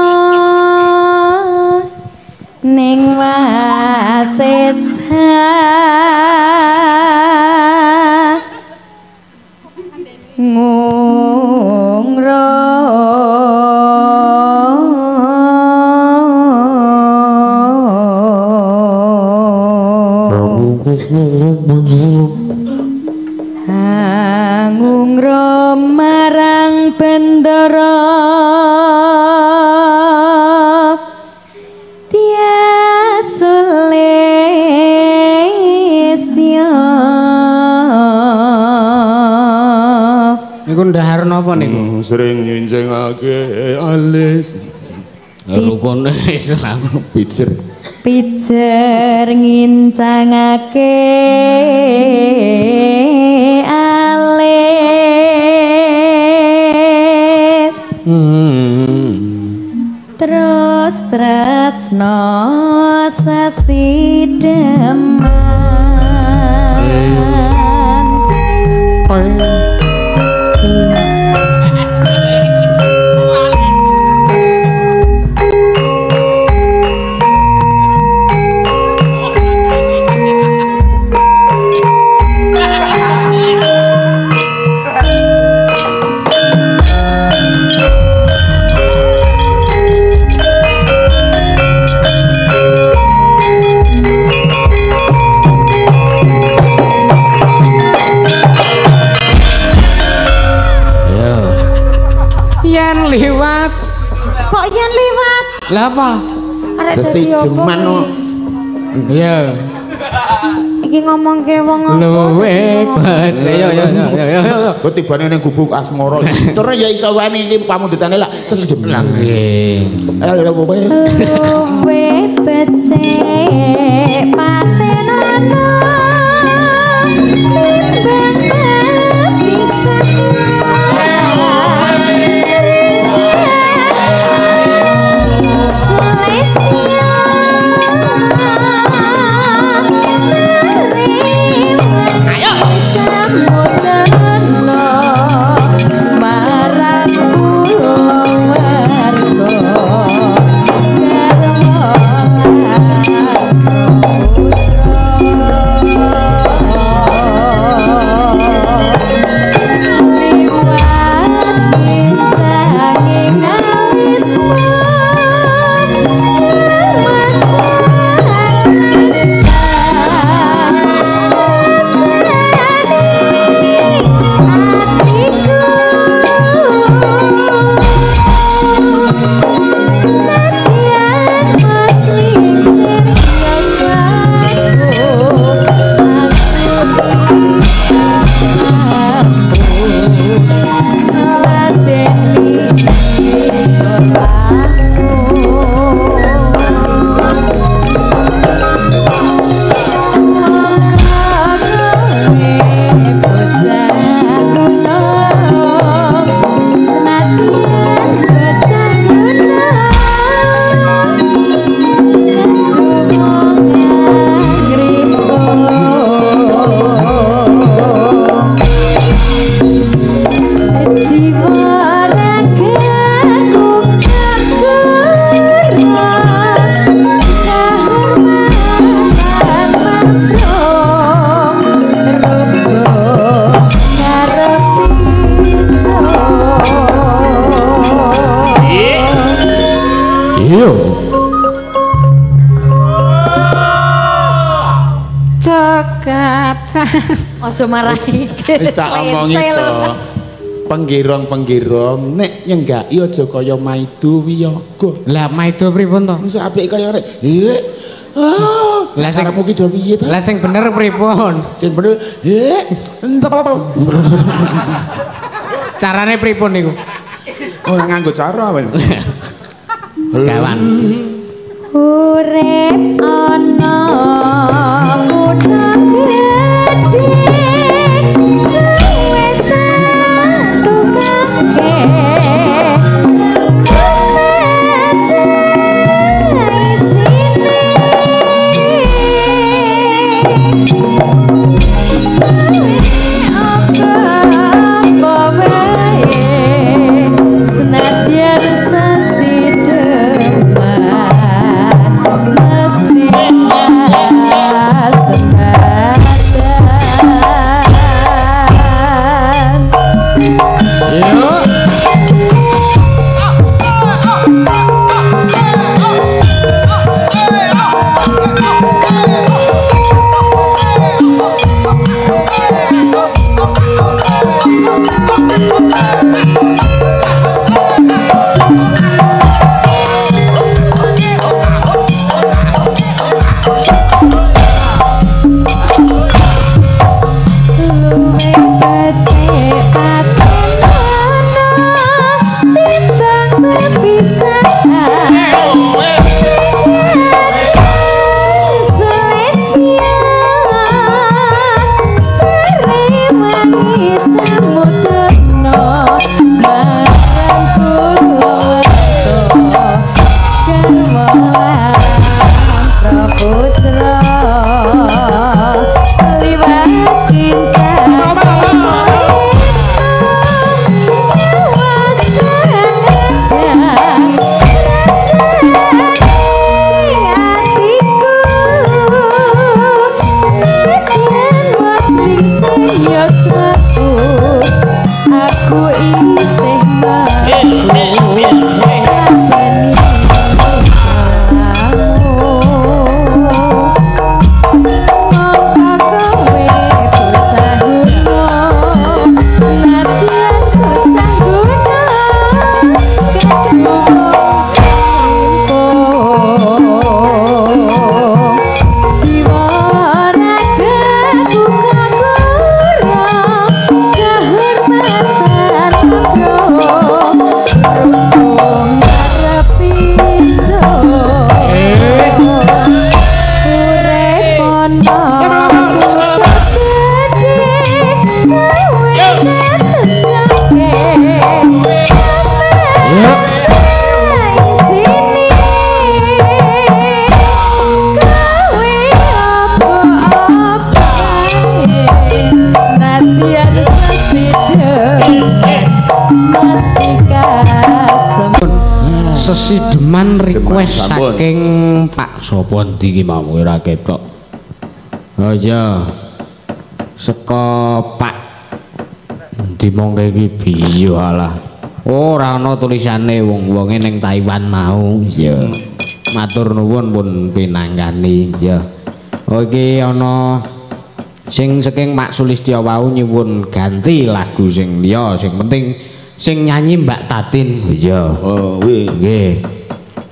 ning wasesa Bendera tiada sering nyincengake alis rukune Islam pijer pijer ngincangake alis hmm. Terus tresno sasideman hey. Lah apa? Sesi cuman no. Iya. Iki ngomong ke wong ngono. Luwih bet. Ya ya ya ya. Kok tibane ning gubuk asmara. Tur ya iso wani iki pamundutane lak sesejemlang. Nggih. Ayo luwih. Luwih bet sik patenana. Cuma rakyat wis tak omongi to penggirong-penggirong nek nyenggaki aja kaya maido wiyaga. Lah maido pripun to? Wis apik kaya rek. Lah sing mugi do piye to? Lah sing bener pripun? Sing bener. Carane pripun niku? Ora nganggo cara wae. Gawan. Urip ana kutha Senadyan sasideman. Sideman request saking Pak Sopon iki mau ora ketok. Oh iya. Seka Pak dimongke iki biyo alah. Ora ana tulisane wong-wonge ning Taiwan mau. Ya. Matur nuwun pun pinanggani ya. Oh iki ana sing saking Pak Sulistyo wau nyuwun ganti lagu sing liya, sing penting sing nyanyi Mbak Tatin. Iya. Oh, nggih.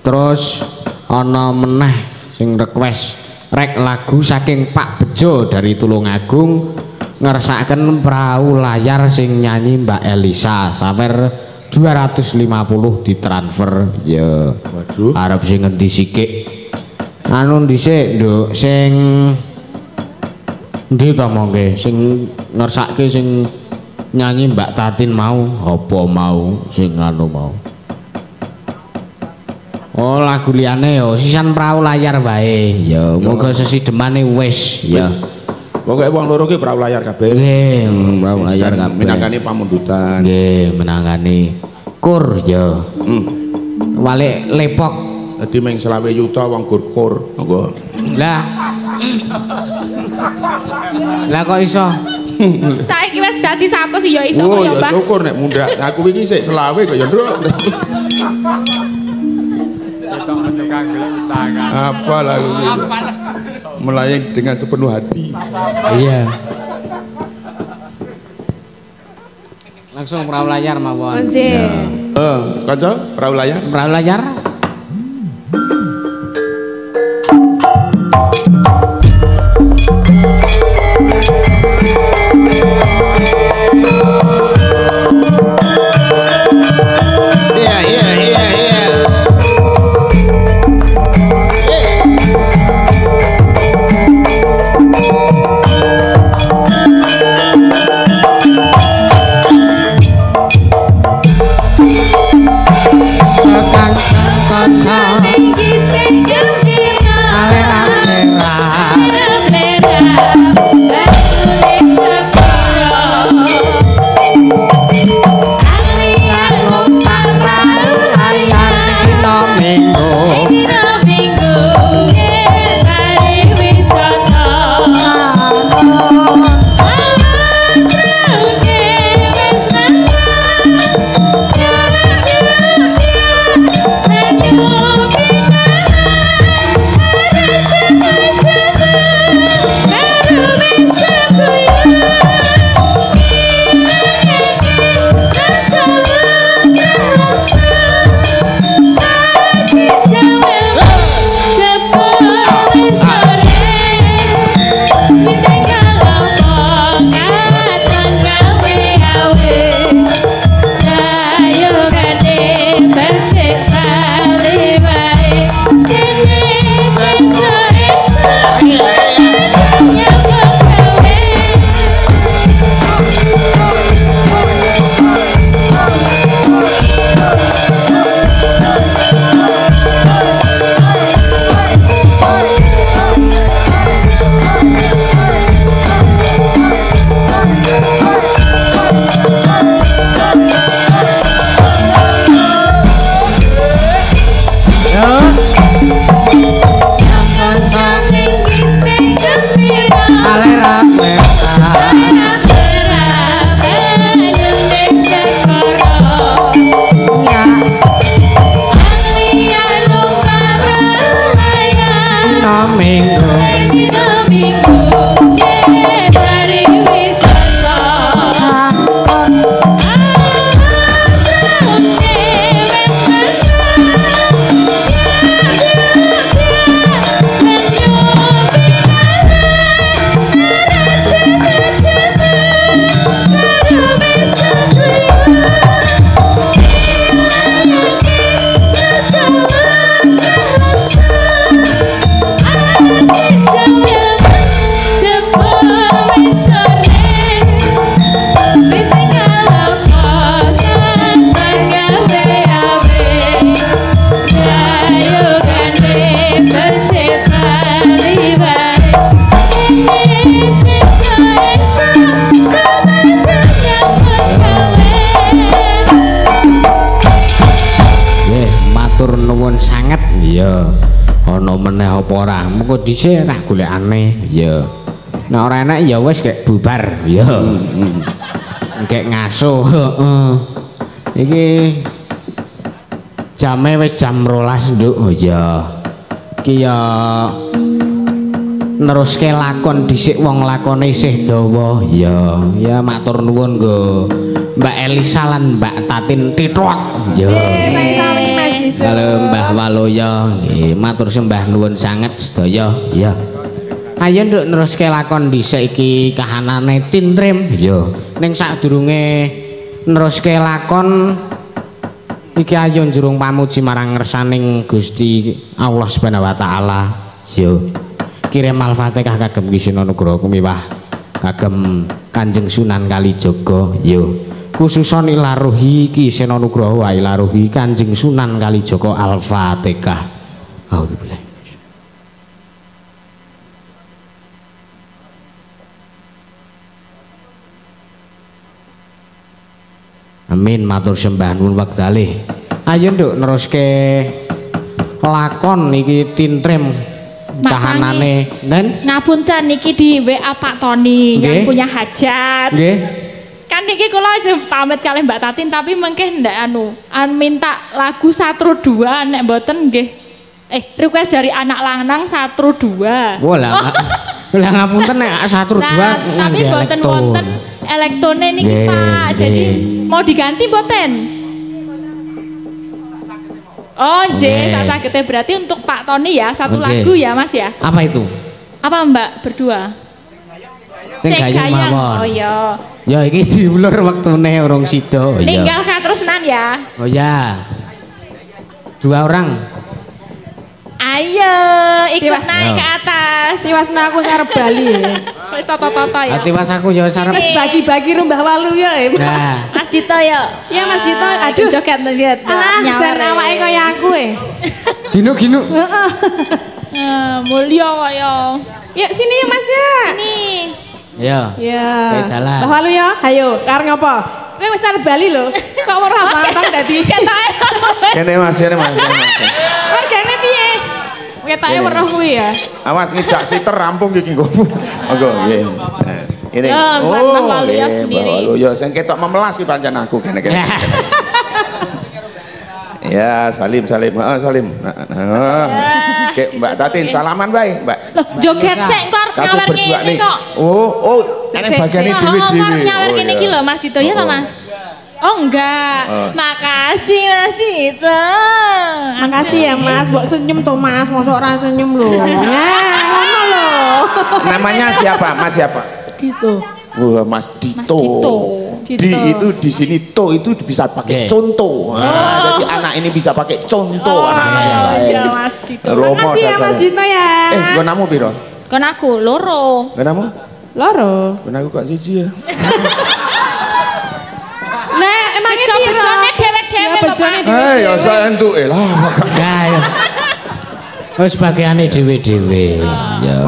Terus ana meneh sing request rek lagu saking Pak Bejo dari Tulungagung ngersakaken perahu layar sing nyanyi Mbak Elisa sawer dua ratus lima puluh ditransfer. Iya. Waduh. Arep sing ngendi sikik. Anu dhisik, Nduk, sing ndi ta mongke sing ngersake sing nyanyi Mbak Tatin mau apa mau sing anu mau. Oh lagu liyane ya sisan perahu layar wae ya moga sesidemane wis ya pokoke wong loro ki perahu layar kabeh nggih perahu layar kabeh menangani pamundutan nggih menangani kur ya walik lepok dadi ming selawe yuta wong gur-kur monggo lah lah kok iso saiki wis dadi satu sih ya iso ya Pak. Oh syukur nek mundhak. Aku iki sik selawe kok ya nduk. Apa lagu iki? Melayang dengan sepenuh hati. Iya. Langsung perahu layar mawon. Nggih. Eh, kanca perahu layar? Perahu layar. ono meneh apa ora mengko dhisik ra golekane ya nek ora enak ya wis gek bubar ya gek ngasuh heeh iki jame wis jam rolas nduk oh ya iki ya neruske lakon dhisik wong lakone isih dawa ya ya matur nuwun nggo Mbak Elisa lan Mbak Tatin Titrot ya sami-sami Mas Yusuf halo Mbah Waluyo nggih matur sembah nuwun sanget sedaya ya ayo nduk neruske lakon dhisik iki kahanane tintrim ya ning sadurunge neruske lakon iki ayo njurung pamuji marang ngersaning Gusti Allah Subhanahu wa taala ya kirim al-Fatihah kagem Kisna Nugraha kumiwah kagem Kanjeng Sunan Kalijaga ya khususan ilaruhi Kisena Nugraha ilaruhi Kanjeng Sunan Kalijaga al-Fatihah auzubillah amin matur sembah nuwun wekdalih ayo nduk neruske lakon iki tintrim kahanane dan ngapunten niki di W A Pak Toni yang punya hajat nggih kan niki kula aja pamit kali Mbak Tatin tapi mungkin ndak anu an minta lagu Satru Dua nek mboten nggih eh request dari anak lanang Satru Dua wala oh. Lah ngapunten nek Satru Dua nah, tapi mboten wonten elektone niki yeah, Pak jadi yeah. Mau diganti mboten oh nggih yeah. Sasagete berarti untuk Pak Toni ya satu okay. Lagu ya Mas ya apa itu apa Mbak berdua Segayang oh iya ya ini diulur waktune urung sida ninggal katresnan ya oh ya dua orang ayo ikut naik ke atas tiwasna aku sarep Bali wis apa-apa ya tiwas aku ya sarep wis bagi-bagi Mbah Waluyo ya Mas Dito ya ya Mas Dito aduh joget joget jan awake kaya aku e ginu-ginu heeh mulya kaya yuk sini Mas ya sini ya ya dalan Mbah Waluyo ayo kareng apa kowe wis arep Bali lho kok ora apa-apa dadi kene Mas kene Mas wargane piye ketoke weruh kuwi ya awas ngejak siter rampung iki nggo monggo nggih ngene oh Mbah Waluyo sendiri Mbah Waluyo sing ketok memelas iki pancen aku kene kene ya salim salim heeh salim heeh Oke, Mbak Tatin, salaman baik, Mbak. Loh, joget sek kok nyawer ngene kok. Oh, oh, nek bagiane dhewe-dhewe. Nyawer ngene iki lho Mas Dito ya ta, Mas? Oh, enggak. Makasih, Mas Dito. Makasih ya, Mas. Mbok senyum to, Mas. Mosok ora senyum lho. Nah, ngono lho. Namanya siapa? Mas siapa? Dito. Wah, Mas Dito. Di itu di sini to itu bisa pakai contoh. Nah, jadi anak ini bisa pakai contoh oh, anak. Iya, Mas Dito. Makasih ya Mas Dito ya. Eh, gonamu piro? Kon aku loro. Gonamu? Loro. Kon aku kok siji ya. Lah, emangnya piro? Bejone dhewek-dhewek. Ya bejone dhewe. Ya iso entuke lah. Ya ya. Wis bagiane dhewe-dhewe. Ya.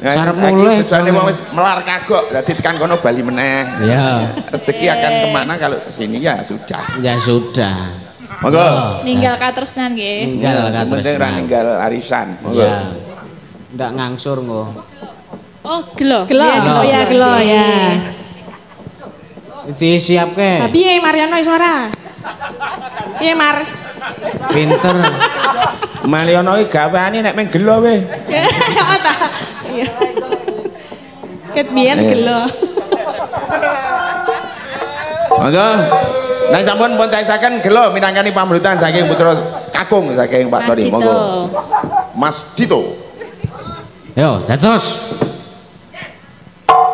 Sarap mulai bejane wis melar kagok dadi tekan kono Bali meneh ya rezeki akan kemana kalau kesini ya sudah ya sudah monggo ninggal katresnan nggih ninggal katresnan ninggal arisan monggo ya ndak ngangsur nggo oh gelo gelo ya gelo ya iki siapke piye Mariano iso ora piye Mar pinter Mariano iki gaweane nek meng gelo we heeh ta ket biyen gelo. Monggo. Nang sampun pun caisaken gelo minangkani pamrutan saking putra kakung saking Pak Toni. Monggo. Mas Dito. Yo, terus. Oh,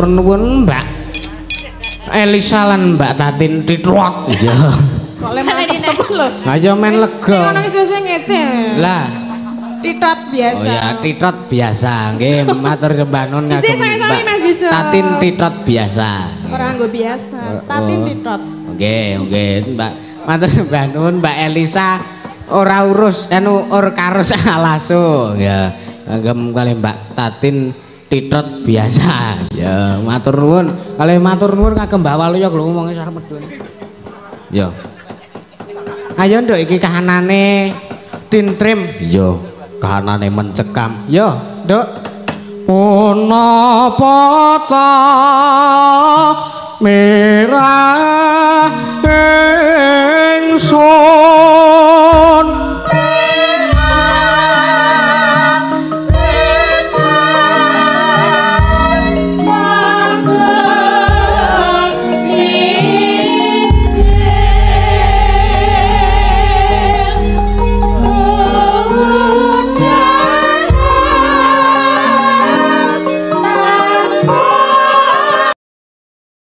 Nuwun Mbak Elisa lan Mbak Tatin Titrot. Iya. Kok le mantep temen lho. Lah ya men lega. Lah Titrot biasa. Oh ya, titrot biasa. Nggih, matur sembah nuwun kagem Tatin Titrot biasa. Ora nggo biasa, Tatin Titrot. Nggih, nggih, Mbak. Matur sembah nuwun Mbak Elisa ora urus anu ora karus alaso ya. Kagem kalih Mbak Tatin Titrot biasa. Ya, matur nuwun. Kalih matur nuwun kagem Mbah Waluyo lho wong sarep medun. Ya. Ayo nduk iki kahanane tintrim. Yo, kahanane mencekam. Yo, nduk. Punapa ta merah ingsun